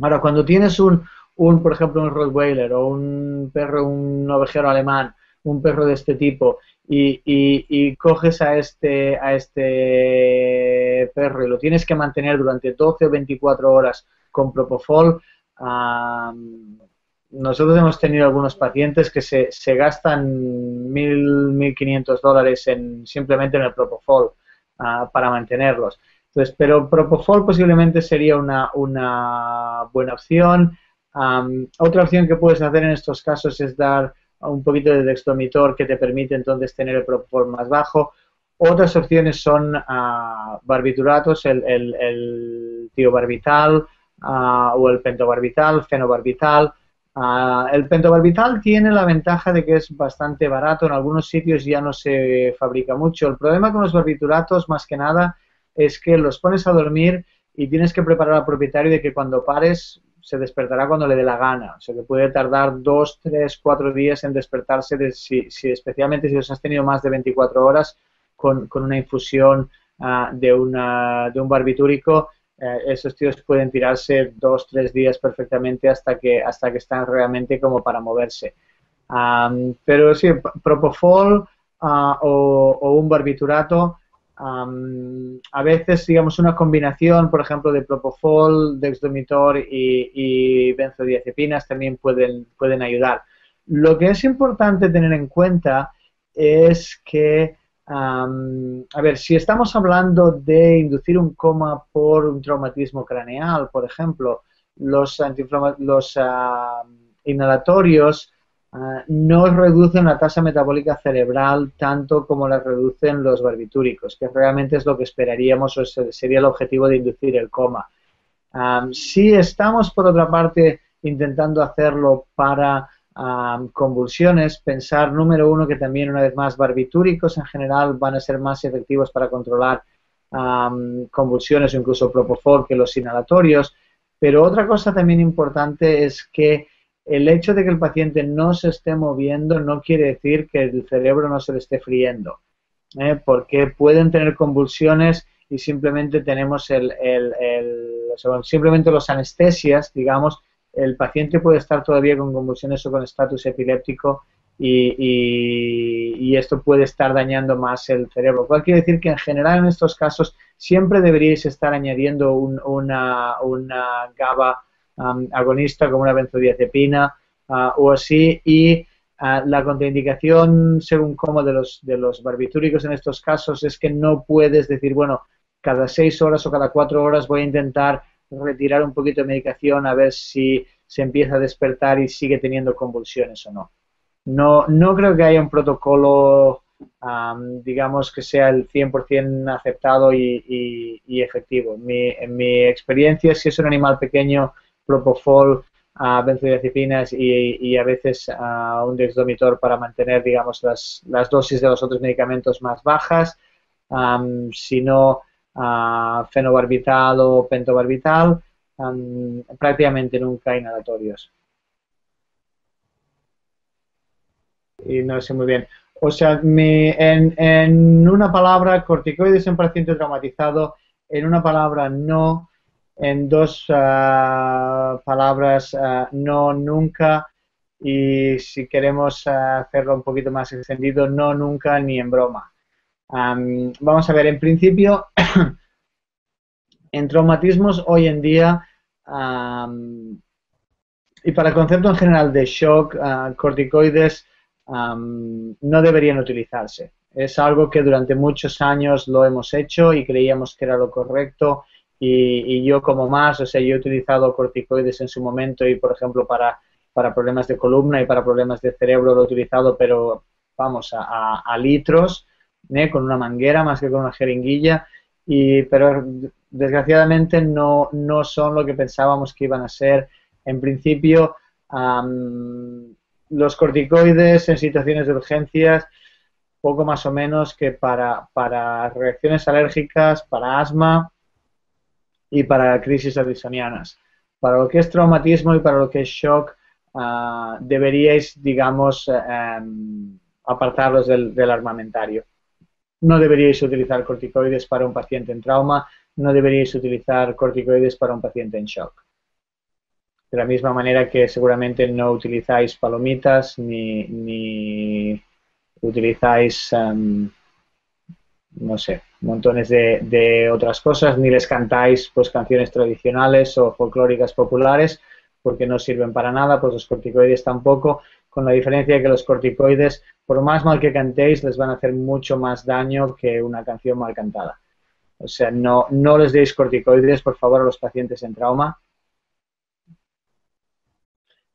Ahora, cuando tienes un, un por ejemplo, un rottweiler o un perro, un ovejero alemán, un perro de este tipo, y, y, y coges a este, a este perro y lo tienes que mantener durante doce o veinticuatro horas con propofol, um, nosotros hemos tenido algunos pacientes que se, se gastan mil, mil quinientos dólares en, simplemente en el propofol uh, para mantenerlos. Entonces, pero propofol posiblemente sería una, una buena opción. Um, otra opción que puedes hacer en estos casos es dar un poquito de dextromitor que te permite entonces tener el propofol más bajo. Otras opciones son uh, barbituratos, el, el, el tiobarbital uh, o el pentobarbital, fenobarbital. Uh, el pentobarbital tiene la ventaja de que es bastante barato, en algunos sitios ya no se fabrica mucho. El problema con los barbituratos más que nada es que los pones a dormir y tienes que preparar al propietario de que cuando pares se despertará cuando le dé la gana, o sea que puede tardar dos, tres, cuatro días en despertarse, de, si, si, especialmente si los has tenido más de veinticuatro horas con, con una infusión uh, de, una, de un barbitúrico, eh, esos tíos pueden tirarse dos, tres días perfectamente hasta que, hasta que están realmente como para moverse. Um, pero sí, propofol uh, o, o un barbiturato, um, a veces, digamos, una combinación, por ejemplo, de propofol, dexdomitor y, y benzodiazepinas también pueden, pueden ayudar. Lo que es importante tener en cuenta es que, um, a ver, si estamos hablando de inducir un coma por un traumatismo craneal, por ejemplo, los, los uh, inhalatorios uh, no reducen la tasa metabólica cerebral tanto como la reducen los barbitúricos, que realmente es lo que esperaríamos o sería el objetivo de inducir el coma. Um, si estamos, por otra parte, intentando hacerlo para Um, convulsiones, pensar, número uno, que también, una vez más, barbitúricos en general van a ser más efectivos para controlar um, convulsiones o incluso propofol que los inhalatorios. Pero otra cosa también importante es que el hecho de que el paciente no se esté moviendo no quiere decir que el cerebro no se le esté friendo, ¿eh? Porque pueden tener convulsiones y simplemente tenemos el, el, el o sea, simplemente los anestesias, digamos. El paciente puede estar todavía con convulsiones o con estatus epiléptico y, y, y esto puede estar dañando más el cerebro. Lo cual quiere decir que en general en estos casos siempre deberíais estar añadiendo un, una, una GABA um, agonista como una benzodiazepina uh, o así, y uh, la contraindicación según cómo de los, de los barbitúricos en estos casos es que no puedes decir, bueno, cada seis horas o cada cuatro horas voy a intentar retirar un poquito de medicación a ver si se empieza a despertar y sigue teniendo convulsiones o no. No, no creo que haya un protocolo, um, digamos, que sea el cien por cien aceptado y, y, y efectivo. Mi, en mi experiencia, si es un animal pequeño, propofol, uh, benzodiazepinas y, y a veces uh, un dexdomitor para mantener, digamos, las, las dosis de los otros medicamentos más bajas. Um, si no, Uh, fenobarbital o pentobarbital, um, prácticamente nunca inhalatorios. Y no sé muy bien. O sea, mi, en, en una palabra, corticoides en paciente traumatizado, en una palabra no, en dos uh, palabras uh, no, nunca, y si queremos uh, hacerlo un poquito más extendido, no, nunca, ni en broma. Um, vamos a ver, en principio, en traumatismos hoy en día um, y para el concepto en general de shock, uh, corticoides um, no deberían utilizarse. Es algo que durante muchos años lo hemos hecho y creíamos que era lo correcto y, y yo como más, o sea, yo he utilizado corticoides en su momento y, por ejemplo, para, para problemas de columna y para problemas de cerebro lo he utilizado, pero vamos, a, a, a litros, ¿eh? Con una manguera más que con una jeringuilla, y, pero desgraciadamente no, no son lo que pensábamos que iban a ser. En principio, um, los corticoides en situaciones de urgencias, poco más o menos que para, para reacciones alérgicas, para asma y para crisis addisonianas. Para lo que es traumatismo y para lo que es shock, uh, deberíais, digamos, um, apartarlos del, del armamentario. No deberíais utilizar corticoides para un paciente en trauma, no deberíais utilizar corticoides para un paciente en shock. De la misma manera que seguramente no utilizáis palomitas ni, ni utilizáis, um, no sé, montones de, de otras cosas, ni les cantáis pues canciones tradicionales o folclóricas populares porque no sirven para nada, pues los corticoides tampoco, con la diferencia de que los corticoides, por más mal que cantéis, les van a hacer mucho más daño que una canción mal cantada. O sea, no, no les deis corticoides, por favor, a los pacientes en trauma.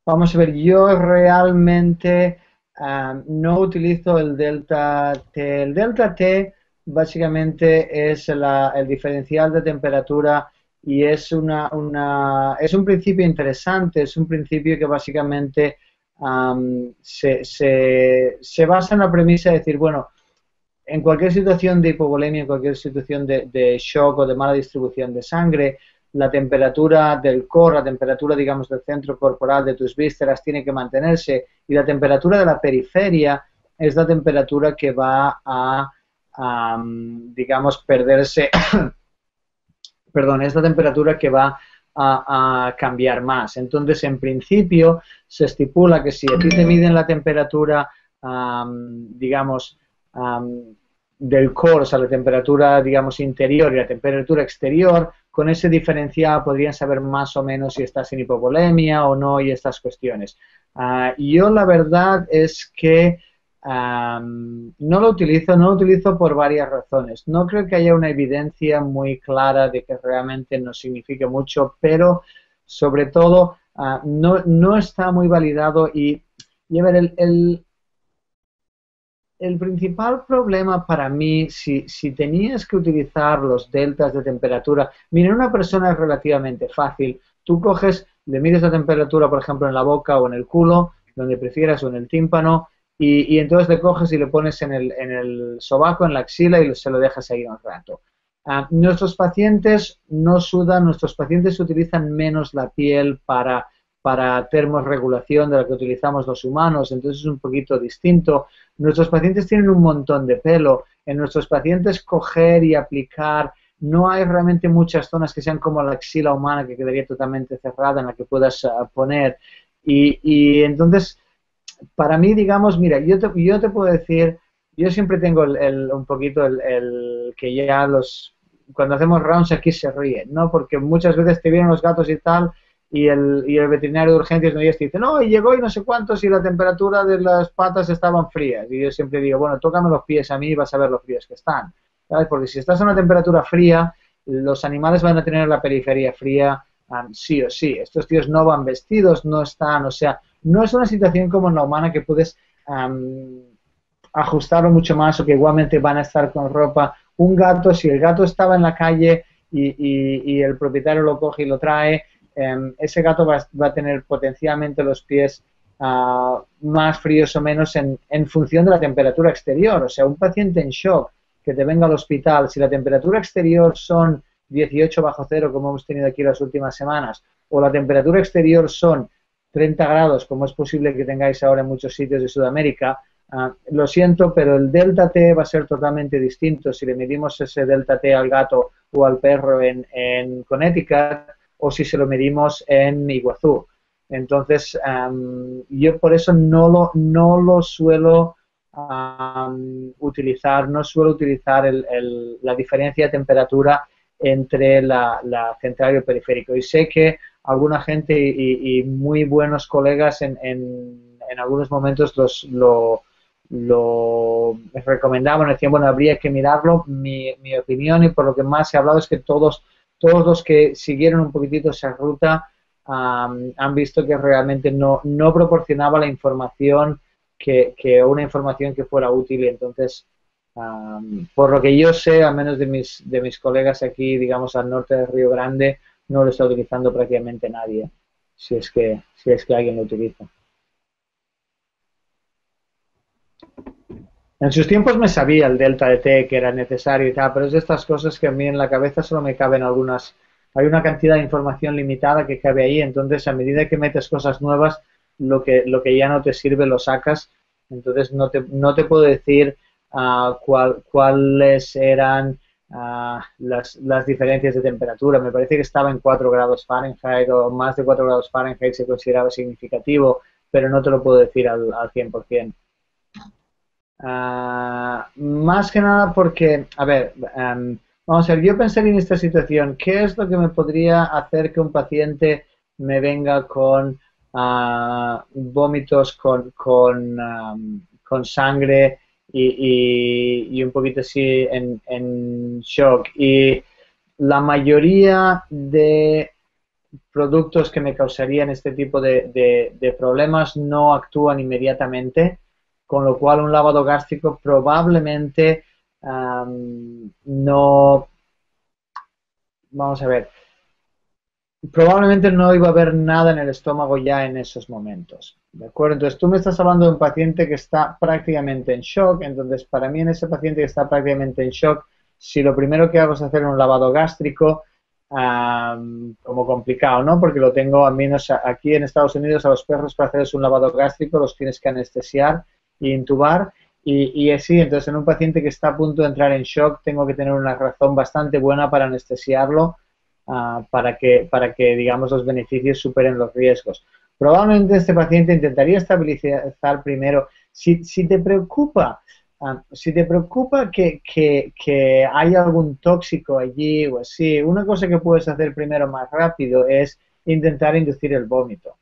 Vamos a ver, yo realmente um, no utilizo el delta T. El delta T básicamente es la, el diferencial de temperatura y es, una, una, es un principio interesante, es un principio que básicamente Um, se, se, se basa en la premisa de decir, bueno, en cualquier situación de hipovolemia, en cualquier situación de, de shock o de mala distribución de sangre, la temperatura del core, la temperatura, digamos, del centro corporal de tus vísceras tiene que mantenerse y la temperatura de la periferia es la temperatura que va a, a digamos, perderse perdón, es la temperatura que va a, a cambiar más. Entonces, en principio, se estipula que si a ti te miden la temperatura, um, digamos, um, del core, o sea, la temperatura, digamos, interior y la temperatura exterior, con ese diferencial podrían saber más o menos si estás en hipovolemia o no y estas cuestiones. Uh, yo la verdad es que um, no lo utilizo, no lo utilizo por varias razones. No creo que haya una evidencia muy clara de que realmente nos signifique mucho, pero sobre todo uh, no, no está muy validado y, y a ver, el... el El principal problema para mí, si, si tenías que utilizar los deltas de temperatura, mira, una persona es relativamente fácil. Tú coges, le mides la temperatura, por ejemplo, en la boca o en el culo, donde prefieras, o en el tímpano, y, y entonces le coges y le pones en el, en el sobaco, en la axila, y se lo dejas ahí un rato. Uh, nuestros pacientes no sudan, nuestros pacientes utilizan menos la piel para, para termorregulación de la que utilizamos los humanos, entonces es un poquito distinto. Nuestros pacientes tienen un montón de pelo, en nuestros pacientes coger y aplicar, no hay realmente muchas zonas que sean como la axila humana que quedaría totalmente cerrada en la que puedas uh, poner y, y entonces para mí digamos, mira, yo te, yo te puedo decir, yo siempre tengo el, el, un poquito el, el que ya los, cuando hacemos rounds aquí se ríen, ¿no? Porque muchas veces te vienen los gatos y tal. Y el, y el veterinario de urgencias me dice, no, y llegó y no sé cuántos y la temperatura de las patas estaban frías. Y yo siempre digo, bueno, tócame los pies a mí y vas a ver los fríos que están, ¿sabes? Porque si estás a una temperatura fría, los animales van a tener la periferia fría um, sí o sí. Estos tíos no van vestidos, no están, o sea, no es una situación como en la humana que puedes um, ajustarlo mucho más o que igualmente van a estar con ropa. Un gato, si el gato estaba en la calle y, y, y el propietario lo coge y lo trae, ese gato va, va a tener potencialmente los pies uh, más fríos o menos en, en función de la temperatura exterior. O sea, un paciente en shock que te venga al hospital, si la temperatura exterior son dieciocho bajo cero, como hemos tenido aquí las últimas semanas, o la temperatura exterior son treinta grados, como es posible que tengáis ahora en muchos sitios de Sudamérica, uh, lo siento, pero el delta T va a ser totalmente distinto. Si le medimos ese delta T al gato o al perro en, en Connecticut, o si se lo medimos en Iguazú. Entonces, um, yo por eso no lo, no lo suelo um, utilizar, no suelo utilizar el, el, la diferencia de temperatura entre la, la central y el periférico. Y sé que alguna gente y, y, y muy buenos colegas en, en, en algunos momentos los, lo, lo recomendaban, decían, bueno, habría que mirarlo. Mi, mi opinión y por lo que más he hablado es que todos... Todos los que siguieron un poquitito esa ruta um, han visto que realmente no, no proporcionaba la información que, que una información que fuera útil. Entonces, um, por lo que yo sé, al menos de mis, de mis colegas aquí, digamos, al norte de Río Grande, no lo está utilizando prácticamente nadie, si es que, si es que alguien lo utiliza. En sus tiempos me sabía el delta de T que era necesario y tal, pero es de estas cosas que a mí en la cabeza solo me caben algunas. Hay una cantidad de información limitada que cabe ahí, entonces a medida que metes cosas nuevas, lo que, lo que ya no te sirve lo sacas. Entonces no te, no te puedo decir uh, cuál, cuáles eran uh, las, las diferencias de temperatura. Me parece que estaba en cuatro grados Fahrenheit o más de cuatro grados Fahrenheit se consideraba significativo, pero no te lo puedo decir al, al cien por cien. Uh, más que nada porque, a ver, um, vamos a ver, yo pensar en esta situación, ¿qué es lo que me podría hacer que un paciente me venga con uh, vómitos, con, con, um, con sangre y, y, y un poquito así en, en shock? Y la mayoría de productos que me causarían este tipo de, de, de problemas no actúan inmediatamente. Con lo cual un lavado gástrico probablemente um, no, vamos a ver, probablemente no iba a haber nada en el estómago ya en esos momentos, ¿de acuerdo? Entonces tú me estás hablando de un paciente que está prácticamente en shock, entonces para mí en ese paciente que está prácticamente en shock, si lo primero que hago es hacer un lavado gástrico, Um, como complicado, ¿no? Porque lo tengo al menos aquí en Estados Unidos a los perros para hacerles un lavado gástrico, los tienes que anestesiar y intubar y, y así, entonces en un paciente que está a punto de entrar en shock tengo que tener una razón bastante buena para anestesiarlo uh, para que, para que, digamos, los beneficios superen los riesgos. Probablemente este paciente intentaría estabilizar primero. Si, si te preocupa, uh, si te preocupa que, que, que haya algún tóxico allí o así, una cosa que puedes hacer primero más rápido es intentar inducir el vómito,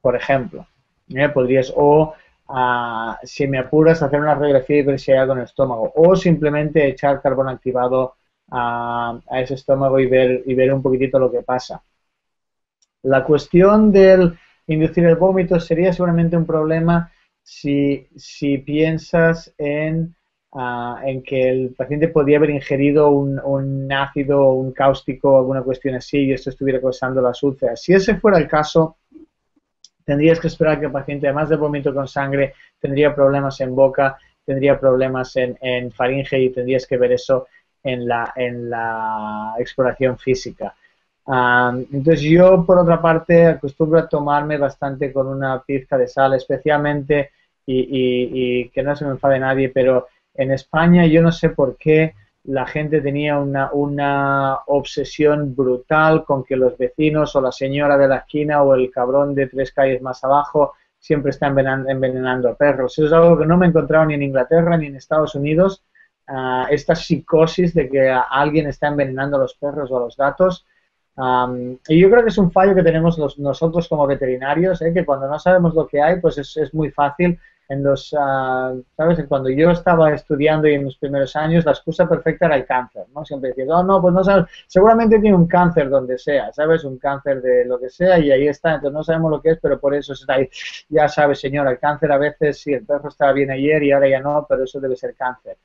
por ejemplo. ¿Eh? Podrías o, uh, si me apuras, hacer una radiografía y ver si hay algo en el estómago, o simplemente echar carbón activado uh, a ese estómago y ver, y ver un poquitito lo que pasa. La cuestión del inducir el vómito sería seguramente un problema si, si piensas en, uh, en que el paciente podía haber ingerido un, un ácido, un cáustico, alguna cuestión así, y esto estuviera causando las úlceras. Si ese fuera el caso, tendrías que esperar que el paciente, además de vómito con sangre, tendría problemas en boca, tendría problemas en, en faringe, y tendrías que ver eso en la, en la exploración física. Um, entonces yo, por otra parte, acostumbro a tomarme bastante con una pizca de sal, especialmente, y, y, y que no se me enfade nadie, pero en España yo no sé por qué la gente tenía una, una obsesión brutal con que los vecinos o la señora de la esquina o el cabrón de tres calles más abajo siempre está envenenando a perros. Eso es algo que no me he encontrado ni en Inglaterra ni en Estados Unidos, uh, esta psicosis de que alguien está envenenando a los perros o a los gatos. Um, y yo creo que es un fallo que tenemos los, nosotros como veterinarios, ¿eh? Que cuando no sabemos lo que hay, pues es, es muy fácil. En los, uh, ¿sabes? Cuando yo estaba estudiando y en los primeros años, la excusa perfecta era el cáncer, ¿no? Siempre decías, oh, no, pues no sabes, seguramente tiene un cáncer donde sea, ¿sabes? Un cáncer de lo que sea y ahí está, entonces no sabemos lo que es, pero por eso está ahí. Ya sabes, señora, el cáncer a veces, sí, el perro estaba bien ayer y ahora ya no, pero eso debe ser cáncer.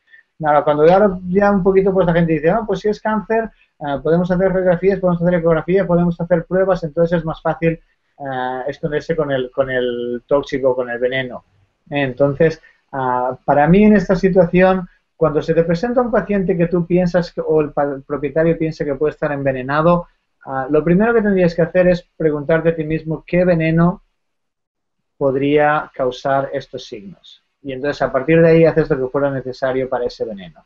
Ahora, cuando ya, ya un poquito, pues la gente dice, oh, pues si es cáncer, uh, podemos hacer radiografías, podemos hacer ecografía, podemos hacer pruebas, entonces es más fácil uh, esconderse con el, con el tóxico, con el veneno. Entonces, uh, para mí en esta situación, cuando se te presenta un paciente que tú piensas que, o el, el propietario piensa que puede estar envenenado, uh, lo primero que tendrías que hacer es preguntarte a ti mismo qué veneno podría causar estos signos. Y entonces a partir de ahí haces lo que fuera necesario para ese veneno.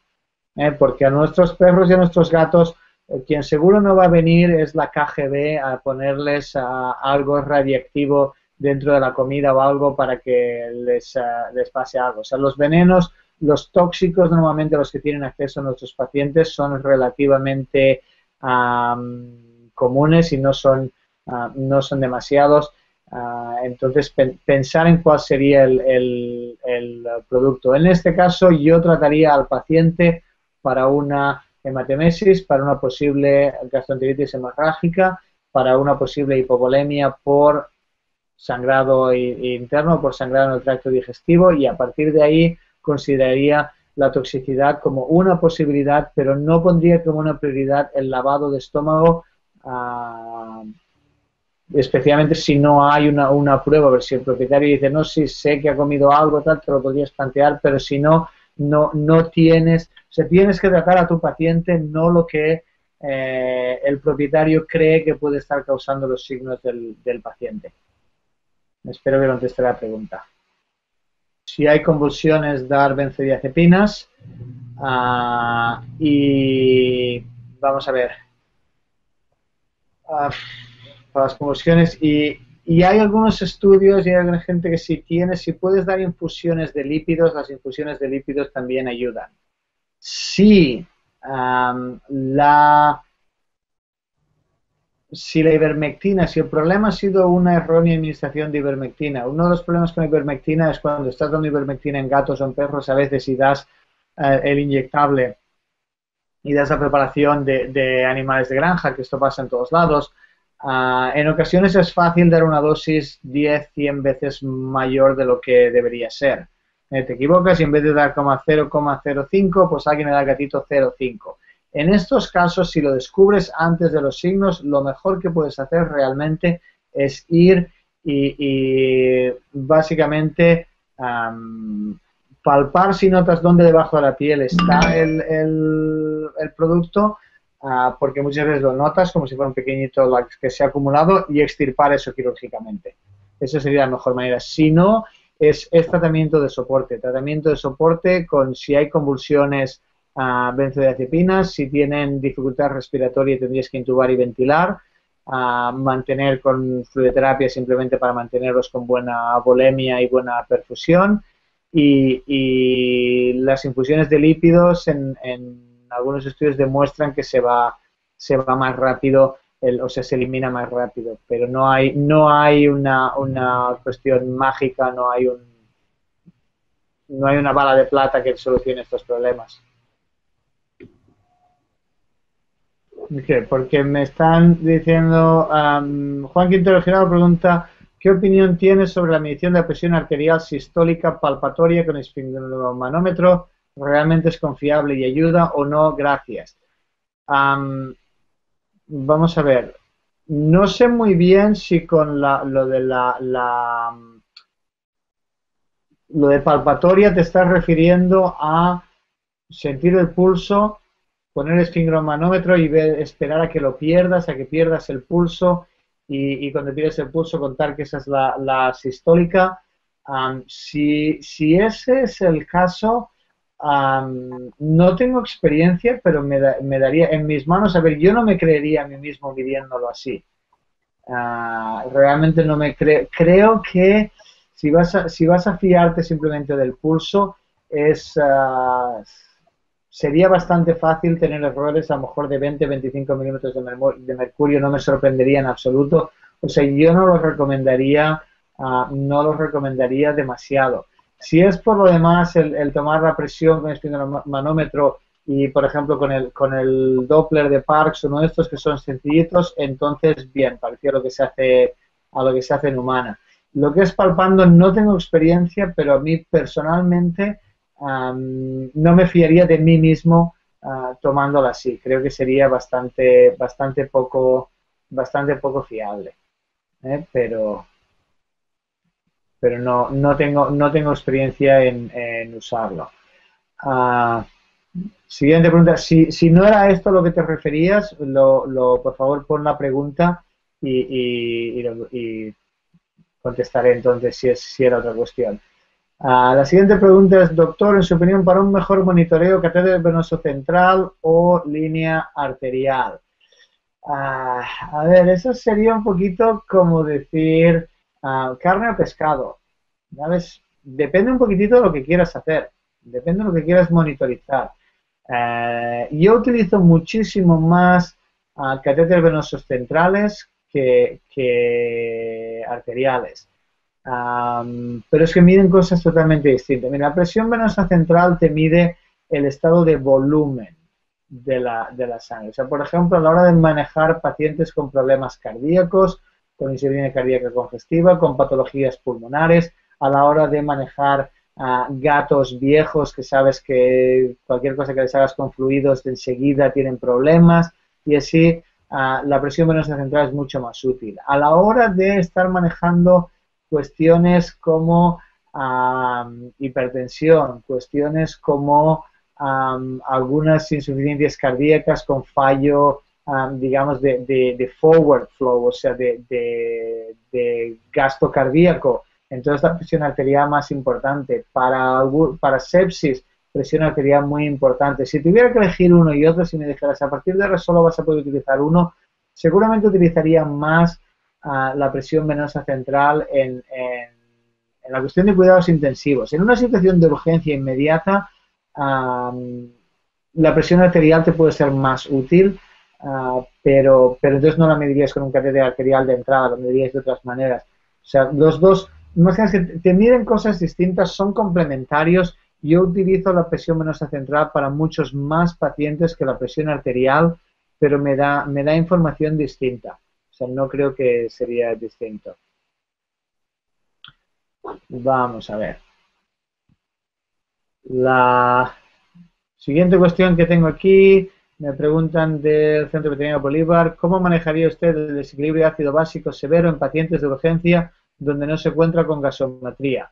¿Eh? Porque a nuestros perros y a nuestros gatos, eh, quien seguro no va a venir es la K G B a ponerles uh, algo radiactivo dentro de la comida o algo para que les, uh, les pase algo. O sea, los venenos, los tóxicos, normalmente los que tienen acceso a nuestros pacientes son relativamente um, comunes y no son, uh, no son demasiados. Uh, entonces, pen pensar en cuál sería el, el, el producto. En este caso, yo trataría al paciente para una hematemesis, para una posible gastroenteritis hemorrágica, para una posible hipovolemia por sangrado interno, por sangrado en el tracto digestivo, y a partir de ahí consideraría la toxicidad como una posibilidad, pero no pondría como una prioridad el lavado de estómago, uh, especialmente si no hay una, una prueba. A ver, si el propietario dice, no, si sé que ha comido algo, tal, te lo podrías plantear, pero si no, no, no tienes, o sea, tienes que tratar a tu paciente, no lo que eh, el propietario cree que puede estar causando los signos del, del paciente. Espero que conteste la pregunta. Si hay convulsiones, dar benzodiazepinas. Uh, y vamos a ver. Uh, para las convulsiones. Y, y hay algunos estudios y hay alguna gente que si tienes, si puedes dar infusiones de lípidos, las infusiones de lípidos también ayudan. Si um, la... Si la ivermectina, si el problema ha sido una errónea administración de ivermectina, uno de los problemas con la ivermectina es cuando estás dando ivermectina en gatos o en perros a veces y das eh, el inyectable y das la preparación de, de animales de granja, que esto pasa en todos lados, uh, en ocasiones es fácil dar una dosis diez, cien veces mayor de lo que debería ser. Eh, te equivocas y en vez de dar como cero coma cero cinco, pues alguien le da al gatito cero coma cinco. En estos casos, si lo descubres antes de los signos, lo mejor que puedes hacer realmente es ir y, y básicamente um, palpar si notas dónde debajo de la piel está el, el, el producto, uh, porque muchas veces lo notas como si fuera un pequeñito que se ha acumulado, y extirpar eso quirúrgicamente. Esa sería la mejor manera. Si no, es, es tratamiento de soporte. Tratamiento de soporte con si hay convulsiones uh, benzodiazepinas. Si tienen dificultad respiratoria, tendríais que intubar y ventilar. Uh, mantener con fluidoterapia simplemente para mantenerlos con buena volemia y buena perfusión. Y, y las infusiones de lípidos en, en algunos estudios demuestran que se va, se va más rápido, el, o sea, se elimina más rápido. Pero no hay, no hay una, una cuestión mágica, no hay un, no hay una bala de plata que solucione estos problemas. Okay, porque me están diciendo, um, Juan Quintero Gerardo pregunta, ¿qué opinión tienes sobre la medición de la presión arterial sistólica palpatoria con esfinglomanómetro? ¿Realmente es confiable y ayuda o no? Gracias. Um, vamos a ver, no sé muy bien si con la, lo de la, la lo de palpatoria te estás refiriendo a sentir el pulso, poner esfinglomanómetro y ver, esperar a que lo pierdas, a que pierdas el pulso y, y cuando pierdes el pulso contar que esa es la, la sistólica. Um, si, si ese es el caso, um, no tengo experiencia, pero me, da, me daría en mis manos, a ver, yo no me creería a mí mismo midiéndolo así. Uh, realmente no me creo. Creo que si vas a, si vas a fiarte simplemente del pulso, es... Uh, sería bastante fácil tener errores, a lo mejor de veinte a veinticinco milímetros de mercurio, no me sorprendería en absoluto. O sea, yo no los recomendaría, uh, no los recomendaría demasiado. Si es por lo demás el, el tomar la presión con el esfinglomanómetro y, por ejemplo, con el, con el Doppler de Parks, uno de estos que son sencillitos, entonces, bien, parecía lo que se hace, a lo que se hace en humana. Lo que es palpando no tengo experiencia, pero a mí personalmente... Um, no me fiaría de mí mismo uh, tomándola así. Creo que sería bastante, bastante poco, bastante poco fiable. ¿eh? Pero, pero no, no tengo, no tengo experiencia en, en usarlo. Uh, siguiente pregunta. Si, si no era esto a lo que te referías, lo, lo, por favor pon la pregunta y, y, y, lo, y contestaré entonces si es, si era otra cuestión. Uh, la siguiente pregunta es, doctor, en su opinión, para un mejor monitoreo, catéter venoso central o línea arterial. Uh, a ver, eso sería un poquito como decir uh, carne o pescado, ¿sabes? Depende un poquitito de lo que quieras hacer, depende de lo que quieras monitorizar. Uh, yo utilizo muchísimo más uh, catéteres venosos centrales que, que arteriales. Um, pero es que miden cosas totalmente distintas. Mira, la presión venosa central te mide el estado de volumen de la, de la sangre. O sea, por ejemplo, a la hora de manejar pacientes con problemas cardíacos, con insuficiencia cardíaca congestiva, con patologías pulmonares, a la hora de manejar uh, gatos viejos que sabes que cualquier cosa que les hagas con fluidos de enseguida tienen problemas y así, uh, la presión venosa central es mucho más útil. A la hora de estar manejando cuestiones como um, hipertensión, cuestiones como um, algunas insuficiencias cardíacas con fallo, um, digamos, de, de, de forward flow, o sea, de, de, de gasto cardíaco. Entonces, la presión arterial más importante. Para, para sepsis, presión arterial muy importante. Si tuviera que elegir uno y otro, si me dijeras, a partir de ahora solo vas a poder utilizar uno, seguramente utilizaría más Uh, la presión venosa central en, en, en la cuestión de cuidados intensivos. En una situación de urgencia inmediata, um, la presión arterial te puede ser más útil, uh, pero, pero entonces no la medirías con un catéter arterial de entrada, lo medirías de otras maneras. O sea, los dos, imaginas que te miden cosas distintas, son complementarios. Yo utilizo la presión venosa central para muchos más pacientes que la presión arterial, pero me da, me da información distinta. O sea, no creo que sería distinto. Vamos a ver. La siguiente cuestión que tengo aquí, me preguntan del Centro Veterinario Bolívar, ¿cómo manejaría usted el desequilibrio de ácido básico severo en pacientes de urgencia donde no se encuentra con gasometría?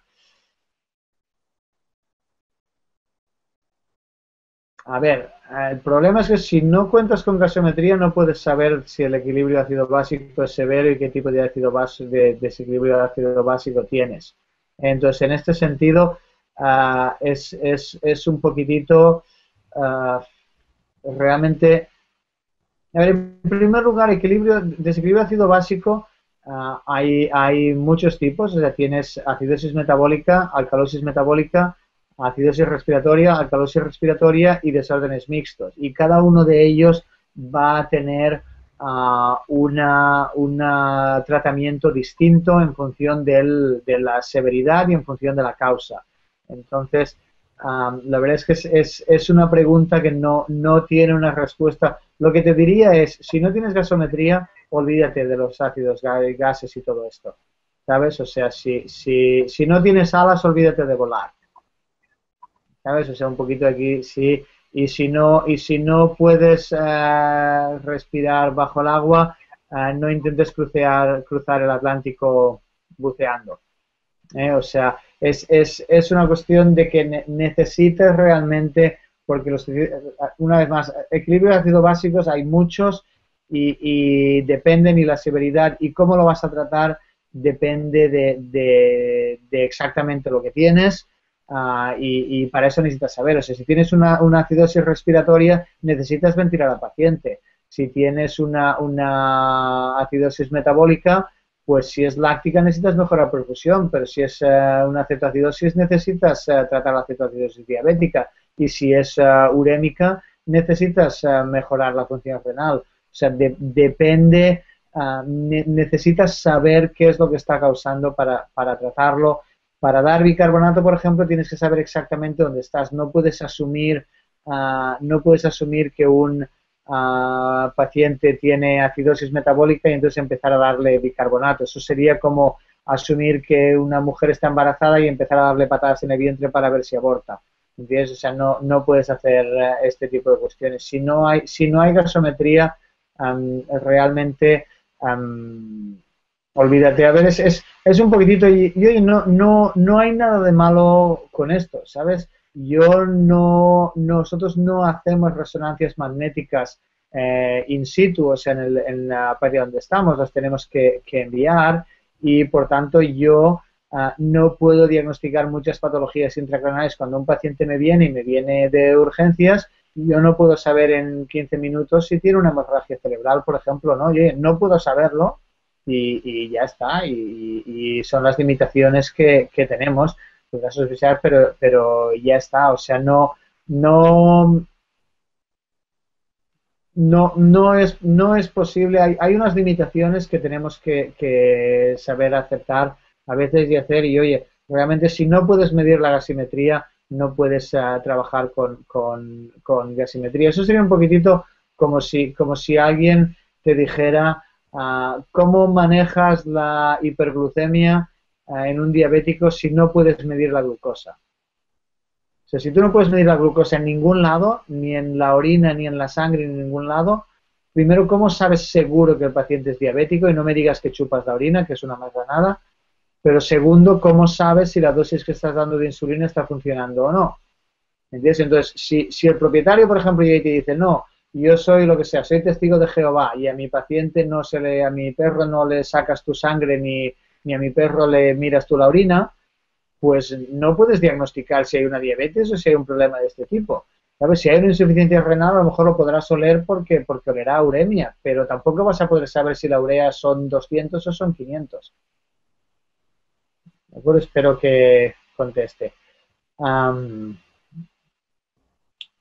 A ver, el problema es que si no cuentas con gasometría no puedes saber si el equilibrio de ácido básico es severo y qué tipo de ácido básico, de desequilibrio de ácido básico tienes. Entonces, en este sentido, uh, es, es, es un poquitito uh, realmente... A ver, en primer lugar, equilibrio, desequilibrio ácido básico, uh, hay, hay muchos tipos, o sea, tienes acidosis metabólica, alcalosis metabólica, acidosis respiratoria, alcalosis respiratoria y desórdenes mixtos. Y cada uno de ellos va a tener uh, una, una tratamiento distinto en función del, de la severidad y en función de la causa. Entonces, um, la verdad es que es, es, es una pregunta que no, no tiene una respuesta. Lo que te diría es, si no tienes gasometría, olvídate de los ácidos, gases y todo esto, ¿sabes? O sea, si, si, si no tienes alas, olvídate de volar, ¿sabes? O sea, un poquito aquí, sí, y si no, y si no puedes uh, respirar bajo el agua, uh, no intentes crucear, cruzar el Atlántico buceando, ¿eh? O sea, es, es, es una cuestión de que necesitas realmente... Porque, los, una vez más, equilibrios ácido básicos hay muchos y, y dependen, y la severidad y cómo lo vas a tratar depende de, de, de exactamente lo que tienes, uh, y, y para eso necesitas saber. O sea, si tienes una, una acidosis respiratoria, necesitas ventilar al paciente. Si tienes una, una acidosis metabólica, pues si es láctica necesitas mejorar perfusión, pero si es uh, una cetoacidosis necesitas uh, tratar la cetoacidosis diabética. Y si es uh, urémica, necesitas uh, mejorar la función renal. O sea, de, depende, uh, ne, necesitas saber qué es lo que está causando para, para tratarlo. Para dar bicarbonato, por ejemplo, tienes que saber exactamente dónde estás. No puedes asumir, uh, no puedes asumir que un uh, paciente tiene acidosis metabólica y entonces empezar a darle bicarbonato. Eso sería como asumir que una mujer está embarazada y empezar a darle patadas en el vientre para ver si aborta. ¿Entiendes? O sea, no, no puedes hacer uh, este tipo de cuestiones. Si no hay, si no hay gasometría, um, realmente um, olvídate. A ver, es, es, es un poquitito, y, y no, no, no hay nada de malo con esto, ¿sabes? Yo no, nosotros no hacemos resonancias magnéticas eh, in situ, o sea, en, el, en la parte donde estamos, las tenemos que, que enviar, y por tanto yo... Uh, no puedo diagnosticar muchas patologías intracraneales. Cuando un paciente me viene y me viene de urgencias, yo no puedo saber en quince minutos si tiene una hemorragia cerebral, por ejemplo, ¿no? Yo no puedo saberlo y, y ya está, y, y son las limitaciones que, que tenemos, pues a sospechar, pero, pero ya está. O sea, no, no, no, no, es, no es posible, hay, hay unas limitaciones que tenemos que, que saber aceptar a veces de hacer, y oye, realmente si no puedes medir la gasimetría, no puedes uh, trabajar con, con, con gasimetría. Eso sería un poquitito como si, como si alguien te dijera uh, cómo manejas la hiperglucemia uh, en un diabético si no puedes medir la glucosa. O sea, si tú no puedes medir la glucosa en ningún lado, ni en la orina, ni en la sangre, ni en ningún lado, primero, ¿cómo sabes seguro que el paciente es diabético? Y no me digas que chupas la orina, que es una marranada. Pero segundo, ¿cómo sabes si la dosis que estás dando de insulina está funcionando o no? ¿Entiendes? Entonces, si, si el propietario, por ejemplo, llega y te dice, no, yo soy lo que sea, soy testigo de Jehová y a mi paciente no se le, a mi perro no le sacas tu sangre ni, ni a mi perro le miras tú la orina, pues no puedes diagnosticar si hay una diabetes o si hay un problema de este tipo. ¿Sabes? Si hay una insuficiencia renal, a lo mejor lo podrás oler porque, porque olerá uremia, pero tampoco vas a poder saber si la urea son doscientos o son quinientos. Bueno, espero que conteste. Um,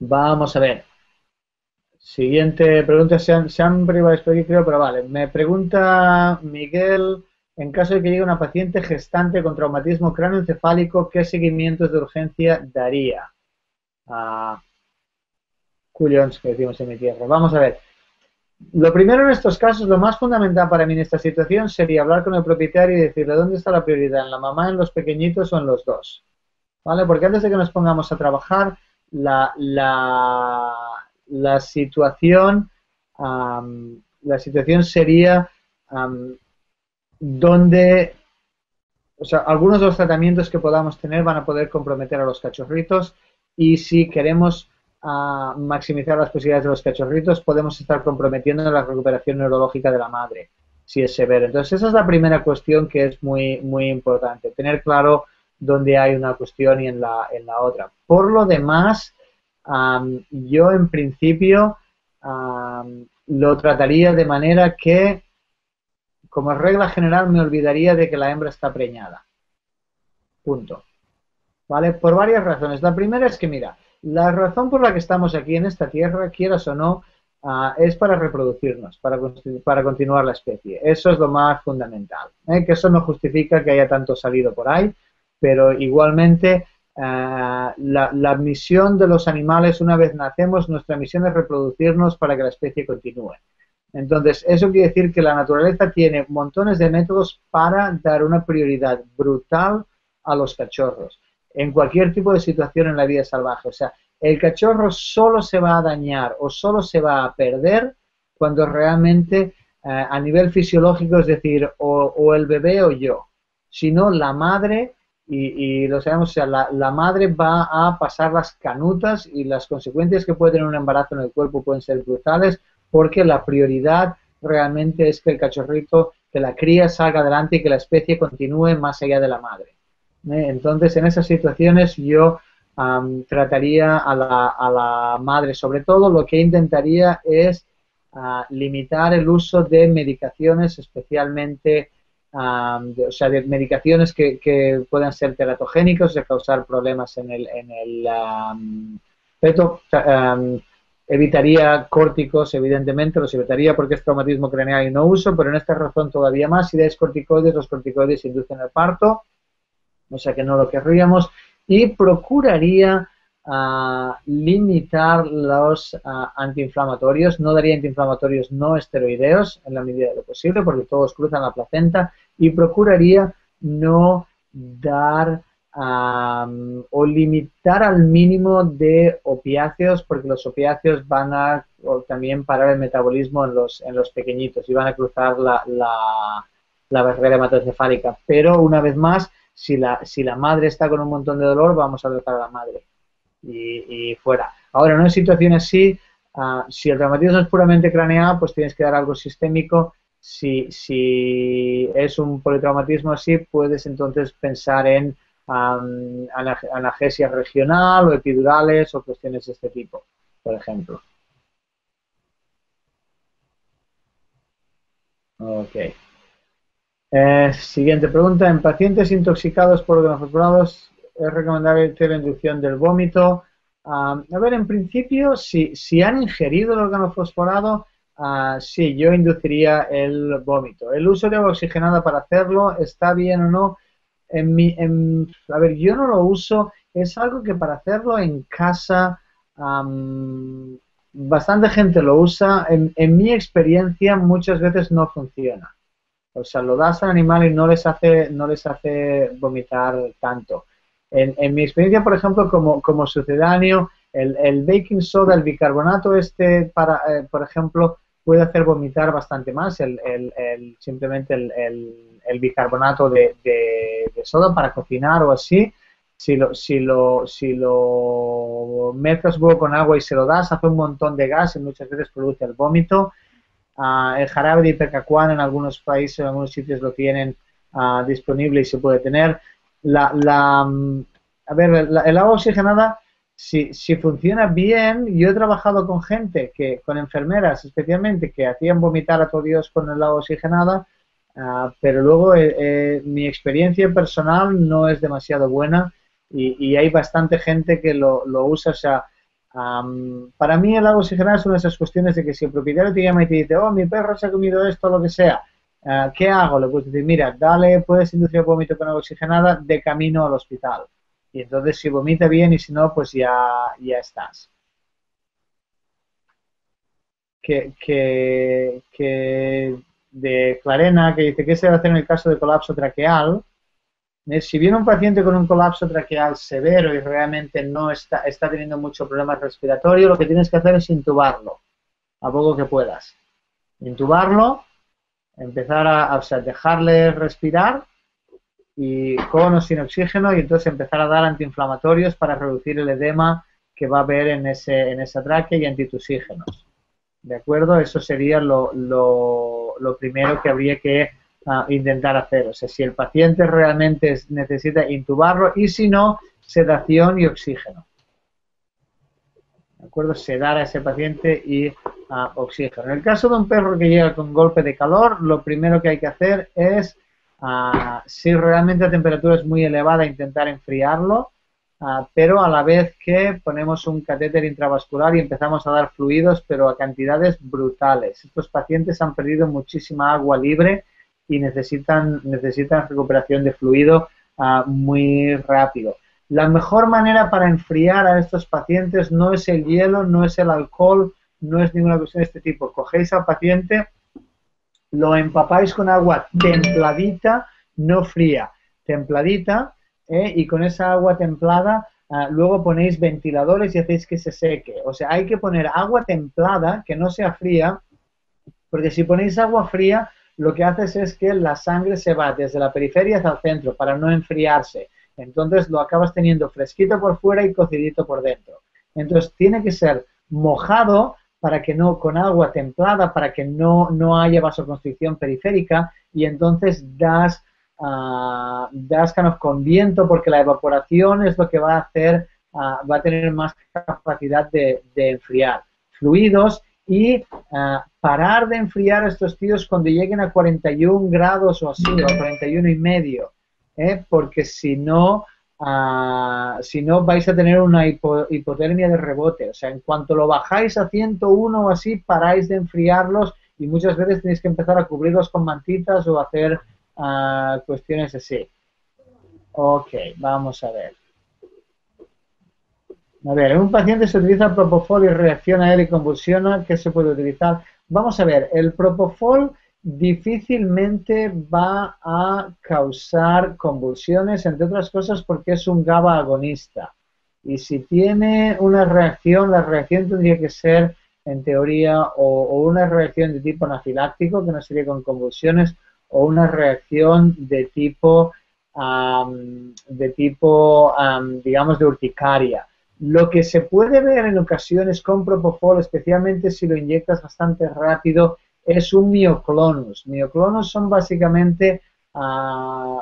vamos a ver. Siguiente pregunta. Se han, se han privado de creo, pero vale. Me pregunta Miguel, en caso de que llegue una paciente gestante con traumatismo cráneoencefálico, ¿qué seguimientos de urgencia daría? Uh, Culions, que decimos en mi tierra. Vamos a ver. Lo primero en estos casos, lo más fundamental para mí en esta situación sería hablar con el propietario y decirle dónde está la prioridad, en la mamá, en los pequeñitos o en los dos, ¿vale? Porque antes de que nos pongamos a trabajar, la, la, la situación, um, la situación sería um, donde, o sea, algunos de los tratamientos que podamos tener van a poder comprometer a los cachorritos, y si queremos a maximizar las posibilidades de los cachorritos, podemos estar comprometiendo la recuperación neurológica de la madre, si es severo. Entonces, esa es la primera cuestión que es muy, muy importante, tener claro dónde hay una cuestión y en la, en la otra. Por lo demás, Um, yo en principio um, lo trataría de manera que, como regla general, me olvidaría de que la hembra está preñada. Punto. ¿Vale? Por varias razones. La primera es que, mira, la razón por la que estamos aquí en esta tierra, quieras o no, uh, es para reproducirnos, para, para continuar la especie. Eso es lo más fundamental, ¿eh? Que eso no justifica que haya tanto salido por ahí, pero igualmente uh, la, la misión de los animales, una vez nacemos, nuestra misión es reproducirnos para que la especie continúe. Entonces, eso quiere decir que la naturaleza tiene montones de métodos para dar una prioridad brutal a los cachorros, en cualquier tipo de situación en la vida salvaje. O sea, el cachorro solo se va a dañar o solo se va a perder cuando realmente eh, a nivel fisiológico, es decir, o, o el bebé o yo. Si no, la madre, y, y lo sabemos, o sea, la, la madre va a pasar las canutas y las consecuencias que puede tener un embarazo en el cuerpo pueden ser brutales, porque la prioridad realmente es que el cachorrito, que la cría salga adelante y que la especie continúe más allá de la madre. Entonces, en esas situaciones yo um, trataría a la, a la madre. Sobre todo, lo que intentaría es uh, limitar el uso de medicaciones, especialmente, um, de, o sea, de medicaciones que, que puedan ser teratogénicos, o sea, causar problemas en el, en el um, feto. Um, evitaría córticos, evidentemente, los evitaría porque es traumatismo craneal y no uso, pero en esta razón todavía más. Si dais corticoides, los corticoides inducen el parto, o sea que no lo querríamos, y procuraría uh, limitar los uh, antiinflamatorios. No daría antiinflamatorios no esteroideos en la medida de lo posible, porque todos cruzan la placenta, y procuraría no dar um, o limitar al mínimo de opiáceos, porque los opiáceos van a o también parar el metabolismo en los, en los pequeñitos y van a cruzar la, la, la barrera hematoencefálica. Pero, una vez más, Si la, si la madre está con un montón de dolor, vamos a tratar a la madre y, y fuera. Ahora, en una situación así, uh, si el traumatismo es puramente craneal, pues tienes que dar algo sistémico. Si, si es un politraumatismo así, puedes entonces pensar en um, analgesia regional o epidurales o cuestiones de este tipo, por ejemplo. Ok. Eh, siguiente pregunta. En pacientes intoxicados por órganos fosforados, ¿es recomendable la inducción del vómito? Um, a ver, en principio, si, si han ingerido el órgano fosforado, uh, sí, yo induciría el vómito. ¿El uso de agua oxigenada para hacerlo está bien o no? En mi, en, a ver, yo no lo uso. Es algo que para hacerlo en casa um, bastante gente lo usa. En, en mi experiencia, muchas veces no funciona. O sea, lo das al animal y no les hace, no les hace vomitar tanto. En, en mi experiencia, por ejemplo, como, como sucedáneo, el, el baking soda, el bicarbonato este, para, eh, por ejemplo, puede hacer vomitar bastante más el, el, el, simplemente el, el, el bicarbonato de, de, de soda para cocinar o así. Si lo, si lo, si lo mezclas luego con agua y se lo das, hace un montón de gas y muchas veces produce el vómito. Uh, el jarabe de ipecacuán en algunos países, en algunos sitios lo tienen uh, disponible y se puede tener. La, la, a ver, la, el agua oxigenada, si, si funciona bien, yo he trabajado con gente, que con enfermeras especialmente, que hacían vomitar a todo Dios con el agua oxigenada, uh, pero luego eh, eh, mi experiencia personal no es demasiado buena y, y hay bastante gente que lo, lo usa, o sea, Um, para mí el agua oxigenada es una de esas cuestiones de que si el propietario te llama y te dice, oh, mi perro se ha comido esto, lo que sea, uh, ¿qué hago? Le puedes decir, mira, dale, puedes inducir vómito con agua oxigenada de camino al hospital. Y entonces si vomita bien y si no, pues ya, ya estás. Que, que, que de Clarena, que dice, ¿qué se va a hacer en el caso de colapso traqueal? Si viene un paciente con un colapso traqueal severo y realmente no está, está teniendo mucho problema respiratorio, lo que tienes que hacer es intubarlo, a poco que puedas. Intubarlo, empezar a, o sea, dejarle respirar y con o sin oxígeno y entonces empezar a dar antiinflamatorios para reducir el edema que va a haber en ese, en esa tráquea y antitusígenos. ¿De acuerdo? Eso sería lo, lo, lo primero que habría que a intentar hacer. O sea, si el paciente realmente necesita intubarlo y si no, sedación y oxígeno. ¿de acuerdo? Sedar a ese paciente y a oxígeno. En el caso de un perro que llega con golpe de calor, lo primero que hay que hacer es, uh, si realmente la temperatura es muy elevada, intentar enfriarlo, uh, pero a la vez que ponemos un catéter intravascular y empezamos a dar fluidos, pero a cantidades brutales. Estos pacientes han perdido muchísima agua libre y necesitan, necesitan recuperación de fluido uh, muy rápido. La mejor manera para enfriar a estos pacientes no es el hielo, no es el alcohol, no es ninguna cuestión de este tipo. Cogéis al paciente, lo empapáis con agua templadita, no fría, templadita, ¿eh? Y con esa agua templada uh, luego ponéis ventiladores y hacéis que se seque. O sea, hay que poner agua templada, que no sea fría, porque si ponéis agua fría, lo que haces es que la sangre se va desde la periferia hasta el centro para no enfriarse. Entonces lo acabas teniendo fresquito por fuera y cocidito por dentro. Entonces tiene que ser mojado para que no, con agua templada, para que no, no haya vasoconstricción periférica, y entonces das, uh, das canos con viento, porque la evaporación es lo que va a hacer, uh, va a tener más capacidad de, de enfriar. Fluidos y uh, parar de enfriar a estos tíos cuando lleguen a cuarenta y un grados o así, o cuarenta y uno y medio. ¿Eh? Porque si no, uh, si no vais a tener una hipo hipotermia de rebote. O sea, en cuanto lo bajáis a ciento uno o así, paráis de enfriarlos y muchas veces tenéis que empezar a cubrirlos con mantitas o hacer uh, cuestiones así. Ok, vamos a ver. A ver, en un paciente se utiliza propofol y reacciona a él y convulsiona, ¿qué se puede utilizar? Vamos a ver, el propofol difícilmente va a causar convulsiones, entre otras cosas porque es un GABA agonista. Y si tiene una reacción, la reacción tendría que ser, en teoría, o, o una reacción de tipo anafiláctico, que no sería con convulsiones, o una reacción de tipo, um, de tipo um, digamos, de urticaria. Lo que se puede ver en ocasiones con propofol, especialmente si lo inyectas bastante rápido, es un mioclonus. Mioclonus son básicamente uh,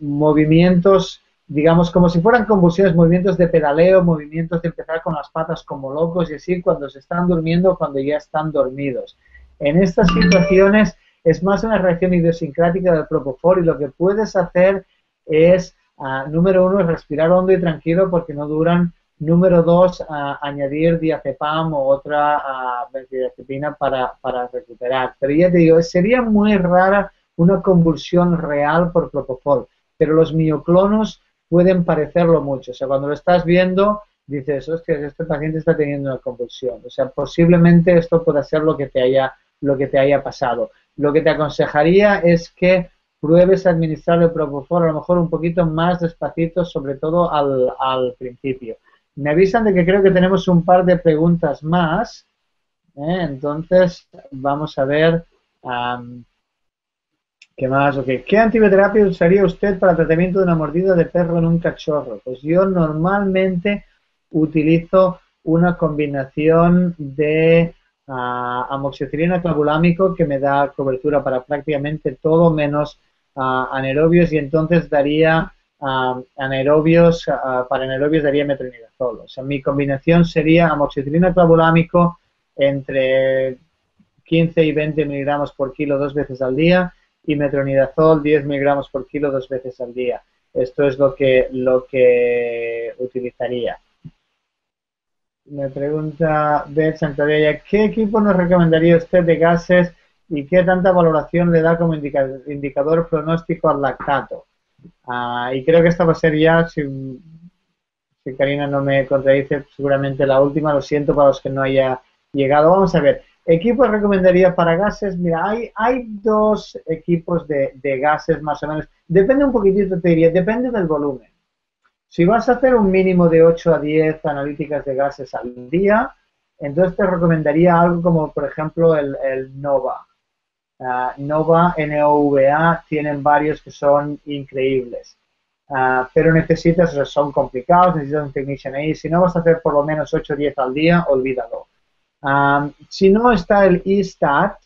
movimientos, digamos, como si fueran convulsiones, movimientos de pedaleo, movimientos de empezar con las patas como locos y así cuando se están durmiendo, cuando ya están dormidos. En estas situaciones es más una reacción idiosincrática del propofol y lo que puedes hacer es, uh, número uno, respirar hondo y tranquilo porque no duran. Número dos, a añadir diazepam o otra benzodiazepina para, para recuperar. Pero ya te digo, sería muy rara una convulsión real por propofol, pero los mioclonos pueden parecerlo mucho. O sea, cuando lo estás viendo, dices, hostia, este paciente está teniendo una convulsión. O sea, posiblemente esto pueda ser lo que te haya, lo que te haya pasado. Lo que te aconsejaría es que pruebes a administrar el propofol a lo mejor un poquito más despacito, sobre todo al, al principio. Me avisan de que creo que tenemos un par de preguntas más, ¿eh? Entonces vamos a ver um, qué más. Okay. ¿Qué antibioterapia usaría usted para tratamiento de una mordida de perro en un cachorro? Pues yo normalmente utilizo una combinación de uh, amoxicilina clavulámico que me da cobertura para prácticamente todo menos uh, anaerobios y entonces daría... Uh, anaerobios, uh, para anaerobios daría metronidazol. O sea, mi combinación sería amoxicilina clavulámico entre quince y veinte miligramos por kilo dos veces al día y metronidazol diez miligramos por kilo dos veces al día. Esto es lo que, lo que utilizaría. Me pregunta Bet Santaella, ¿qué equipo nos recomendaría usted de gases y qué tanta valoración le da como indica, indicador pronóstico al lactato? Uh, y creo que esta va a ser ya, si, si Karina no me contradice, seguramente la última, lo siento para los que no haya llegado. Vamos a ver, ¿equipos recomendaría para gases? Mira, hay, hay dos equipos de, de gases más o menos. Depende un poquitito, te diría, depende del volumen. Si vas a hacer un mínimo de ocho a diez analíticas de gases al día, entonces te recomendaría algo como, por ejemplo, el, el NOVA. Uh, NOVA, N O V A, tienen varios que son increíbles, uh, pero necesitas, o sea, son complicados, necesitas un technician ahí. Si no vas a hacer por lo menos ocho o diez al día, olvídalo. Um, si no está el iStat,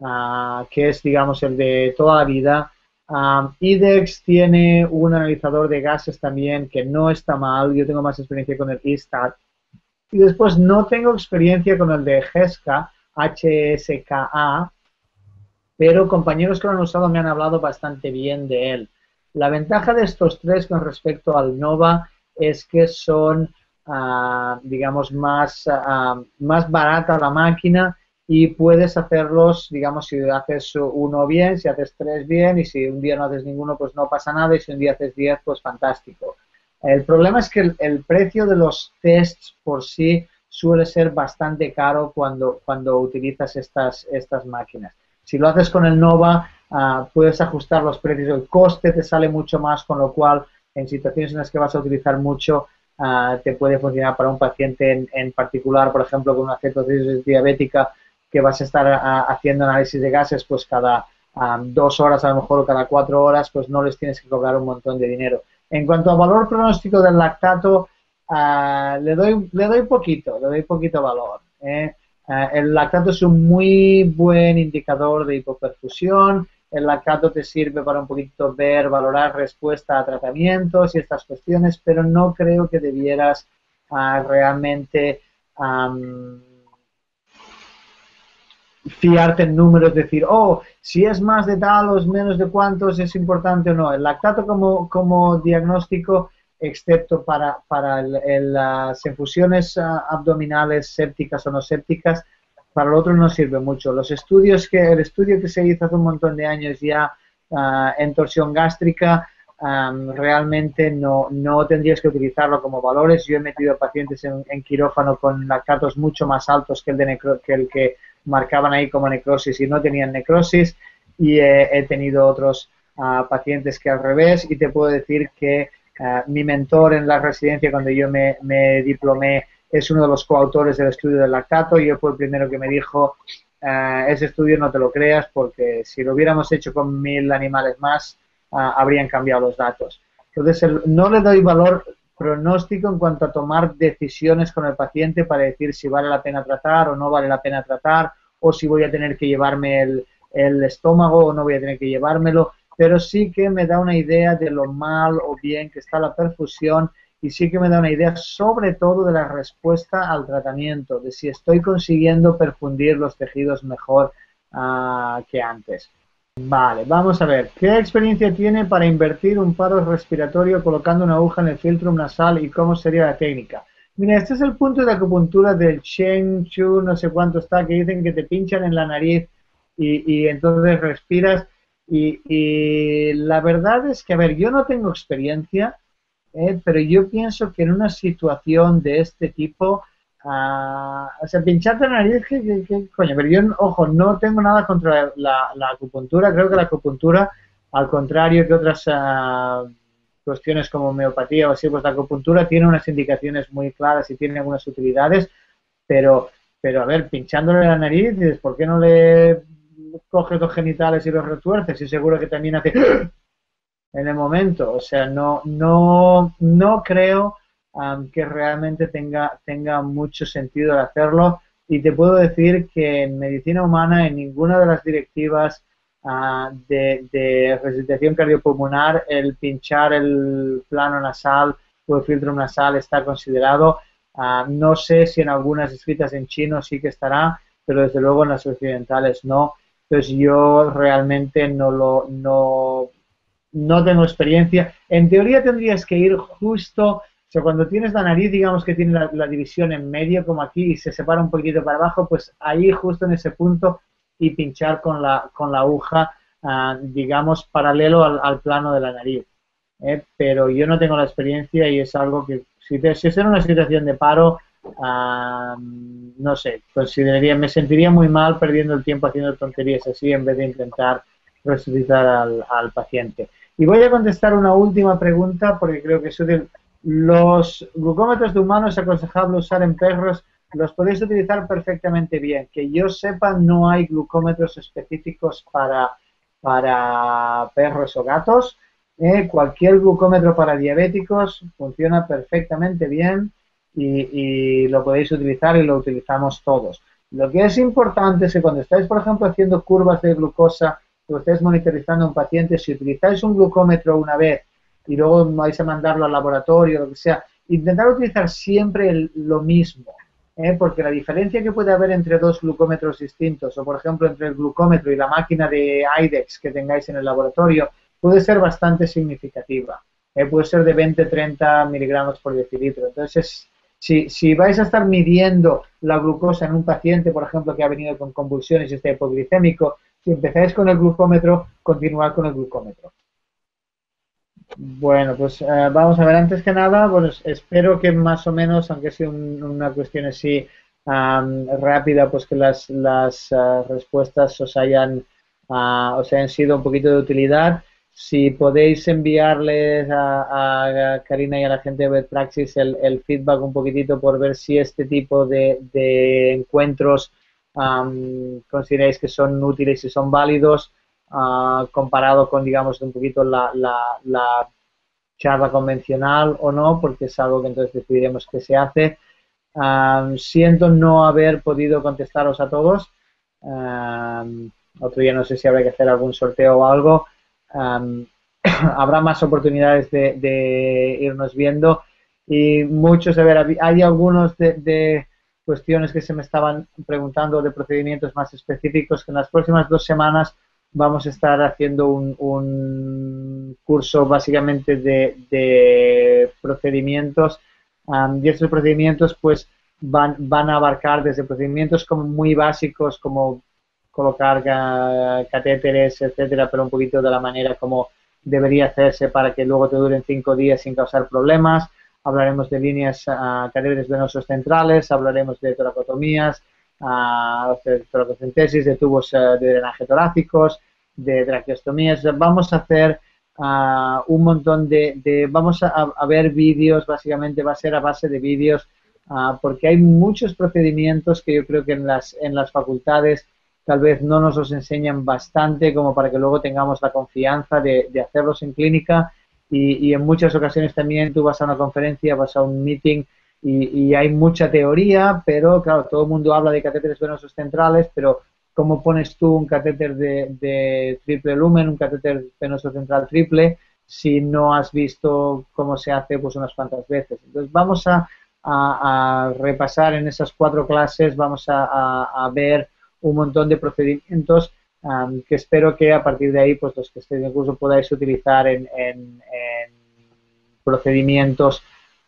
uh, que es, digamos, el de toda la vida, um, IDEX tiene un analizador de gases también que no está mal, yo tengo más experiencia con el iStat, y después no tengo experiencia con el de H S K A, pero compañeros que lo han usado me han hablado bastante bien de él. La ventaja de estos tres con respecto al NOVA es que son, uh, digamos, más, uh, más barata la máquina y puedes hacerlos, digamos, si haces uno bien, si haces tres bien, y si un día no haces ninguno, pues no pasa nada, y si un día haces diez, pues fantástico. El problema es que el, el precio de los tests por sí suele ser bastante caro cuando, cuando utilizas estas, estas máquinas. Si lo haces con el NOVA, uh, puedes ajustar los precios, el coste te sale mucho más, con lo cual en situaciones en las que vas a utilizar mucho uh, te puede funcionar para un paciente en, en particular, por ejemplo, con una cetoacidosis diabética que vas a estar uh, haciendo análisis de gases pues cada uh, dos horas a lo mejor o cada cuatro horas, pues no les tienes que cobrar un montón de dinero. En cuanto a valor pronóstico del lactato, uh, le doy le doy poquito, le doy poquito valor. ¿eh? Uh, el lactato es un muy buen indicador de hipoperfusión. El lactato te sirve para un poquito ver, valorar respuesta a tratamientos y estas cuestiones, pero no creo que debieras uh, realmente um, fiarte en números, decir, oh, si es más de tal o es menos de cuántos, es importante o no. El lactato como, como diagnóstico, excepto para, para el, el, las infusiones abdominales sépticas o no sépticas, para el otro no sirve mucho. Los estudios que, el estudio que se hizo hace un montón de años ya uh, en torsión gástrica, um, realmente no, no tendrías que utilizarlo como valores. Yo he metido pacientes en, en quirófano con lactatos mucho más altos que el de necro, que el que marcaban ahí como necrosis y no tenían necrosis, y he, he tenido otros uh, pacientes que al revés, y te puedo decir que uh, mi mentor en la residencia cuando yo me, me diplomé es uno de los coautores del estudio del lactato, y él fue el primero que me dijo, uh, ese estudio no te lo creas porque si lo hubiéramos hecho con mil animales más uh, habrían cambiado los datos. Entonces el, no le doy valor pronóstico en cuanto a tomar decisiones con el paciente para decir si vale la pena tratar o no vale la pena tratar, o si voy a tener que llevarme el, el estómago o no voy a tener que llevármelo, pero sí que me da una idea de lo mal o bien que está la perfusión, y sí que me da una idea sobre todo de la respuesta al tratamiento, de si estoy consiguiendo perfundir los tejidos mejor uh, que antes. Vale, vamos a ver, ¿qué experiencia tiene para invertir un paro respiratorio colocando una aguja en el filtrum nasal y cómo sería la técnica? Mira, este es el punto de acupuntura del Chen Chu, no sé cuánto está, que dicen que te pinchan en la nariz y, y entonces respiras. Y, y la verdad es que, a ver, yo no tengo experiencia, eh, pero yo pienso que en una situación de este tipo... Uh, o sea, pincharte la nariz, ¿qué, qué, qué coño? Pero yo, ojo, no tengo nada contra la, la acupuntura. Creo que la acupuntura, al contrario que otras uh, cuestiones como homeopatía o así, pues la acupuntura tiene unas indicaciones muy claras y tiene algunas utilidades, pero, pero a ver, pinchándole la nariz, dices, ¿por qué no le coges los genitales y los retuerces? Y seguro que también hace en el momento. O sea, no, no, no creo... Um, que realmente tenga, tenga mucho sentido el hacerlo, y te puedo decir que en medicina humana en ninguna de las directivas uh, de, de resucitación cardiopulmonar el pinchar el plano nasal o el filtro nasal está considerado. Uh, no sé si en algunas escritas en chino sí que estará, pero desde luego en las occidentales no. Entonces yo realmente no lo no, no tengo experiencia. En teoría tendrías que ir justo... O sea, cuando tienes la nariz, digamos que tiene la, la división en medio, como aquí, y se separa un poquito para abajo, pues ahí justo en ese punto y pinchar con la, con la aguja, uh, digamos, paralelo al, al plano de la nariz. ¿eh? Pero yo no tengo la experiencia y es algo que, si, te, si es en una situación de paro, uh, no sé, consideraría, me sentiría muy mal perdiendo el tiempo haciendo tonterías así en vez de intentar resucitar al, al paciente. Y voy a contestar una última pregunta porque creo que eso del... Los glucómetros de humanos es aconsejable usar en perros, los podéis utilizar perfectamente bien. Que yo sepa, no hay glucómetros específicos para, para perros o gatos. ¿eh? Cualquier glucómetro para diabéticos funciona perfectamente bien y, y lo podéis utilizar y lo utilizamos todos. Lo que es importante es que cuando estáis, por ejemplo, haciendo curvas de glucosa, que estáis monitorizando a un paciente, si utilizáis un glucómetro una vez y luego vais a mandarlo al laboratorio, lo que sea, Intentar utilizar siempre el, lo mismo, ¿eh? Porque la diferencia que puede haber entre dos glucómetros distintos, o por ejemplo entre el glucómetro y la máquina de IDEX que tengáis en el laboratorio, puede ser bastante significativa, ¿eh? Puede ser de veinte a treinta miligramos por decilitro. Entonces, si, si vais a estar midiendo la glucosa en un paciente, por ejemplo, que ha venido con convulsiones y está hipoglicémico, si empezáis con el glucómetro, continuad con el glucómetro. Bueno, pues eh, vamos a ver, antes que nada, bueno, espero que más o menos, aunque sea un, una cuestión así um, rápida, pues que las, las uh, respuestas os hayan, uh, os hayan sido un poquito de utilidad. Si podéis enviarles a, a Karina y a la gente de VetPraxis el, el feedback un poquitito por ver si este tipo de, de encuentros um, consideráis que son útiles y son válidos. Uh, comparado con, digamos, un poquito la, la, la charla convencional o no, porque es algo que entonces decidiremos qué se hace. Uh, siento no haber podido contestaros a todos. Uh, otro día no sé si habrá que hacer algún sorteo o algo. Um, habrá más oportunidades de, de irnos viendo. Y muchos, a ver, hay algunos de... de cuestiones que se me estaban preguntando de procedimientos más específicos que en las próximas dos semanas vamos a estar haciendo un, un curso básicamente de, de procedimientos, um, y estos procedimientos pues van, van a abarcar desde procedimientos como muy básicos como colocar uh, catéteres, etcétera, pero un poquito de la manera como debería hacerse para que luego te duren cinco días sin causar problemas. Hablaremos de líneas uh, catéteres venosos centrales, hablaremos de toracotomías, de toracocentesis, de tubos de drenaje torácicos, de traqueostomías. Vamos a hacer uh, un montón de, de vamos a, a ver vídeos, básicamente va a ser a base de vídeos, uh, porque hay muchos procedimientos que yo creo que en las, en las facultades tal vez no nos los enseñan bastante como para que luego tengamos la confianza de, de hacerlos en clínica, y, y en muchas ocasiones también tú vas a una conferencia, vas a un meeting, Y, y hay mucha teoría, pero claro, todo el mundo habla de catéteres venosos centrales, pero ¿cómo pones tú un catéter de, de triple lumen, un catéter venoso central triple, si no has visto cómo se hace pues unas cuantas veces? Entonces vamos a, a, a repasar en esas cuatro clases, vamos a, a, a ver un montón de procedimientos um, que espero que a partir de ahí, pues los que estéis en el curso podáis utilizar en, en, en procedimientos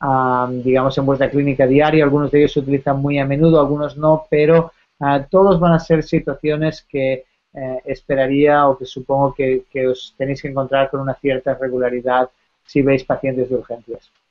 Um, digamos en vuestra clínica diaria. Algunos de ellos se utilizan muy a menudo, algunos no, pero uh, todos van a ser situaciones que eh, esperaría o que supongo que, que os tenéis que encontrar con una cierta regularidad si veis pacientes de urgencias.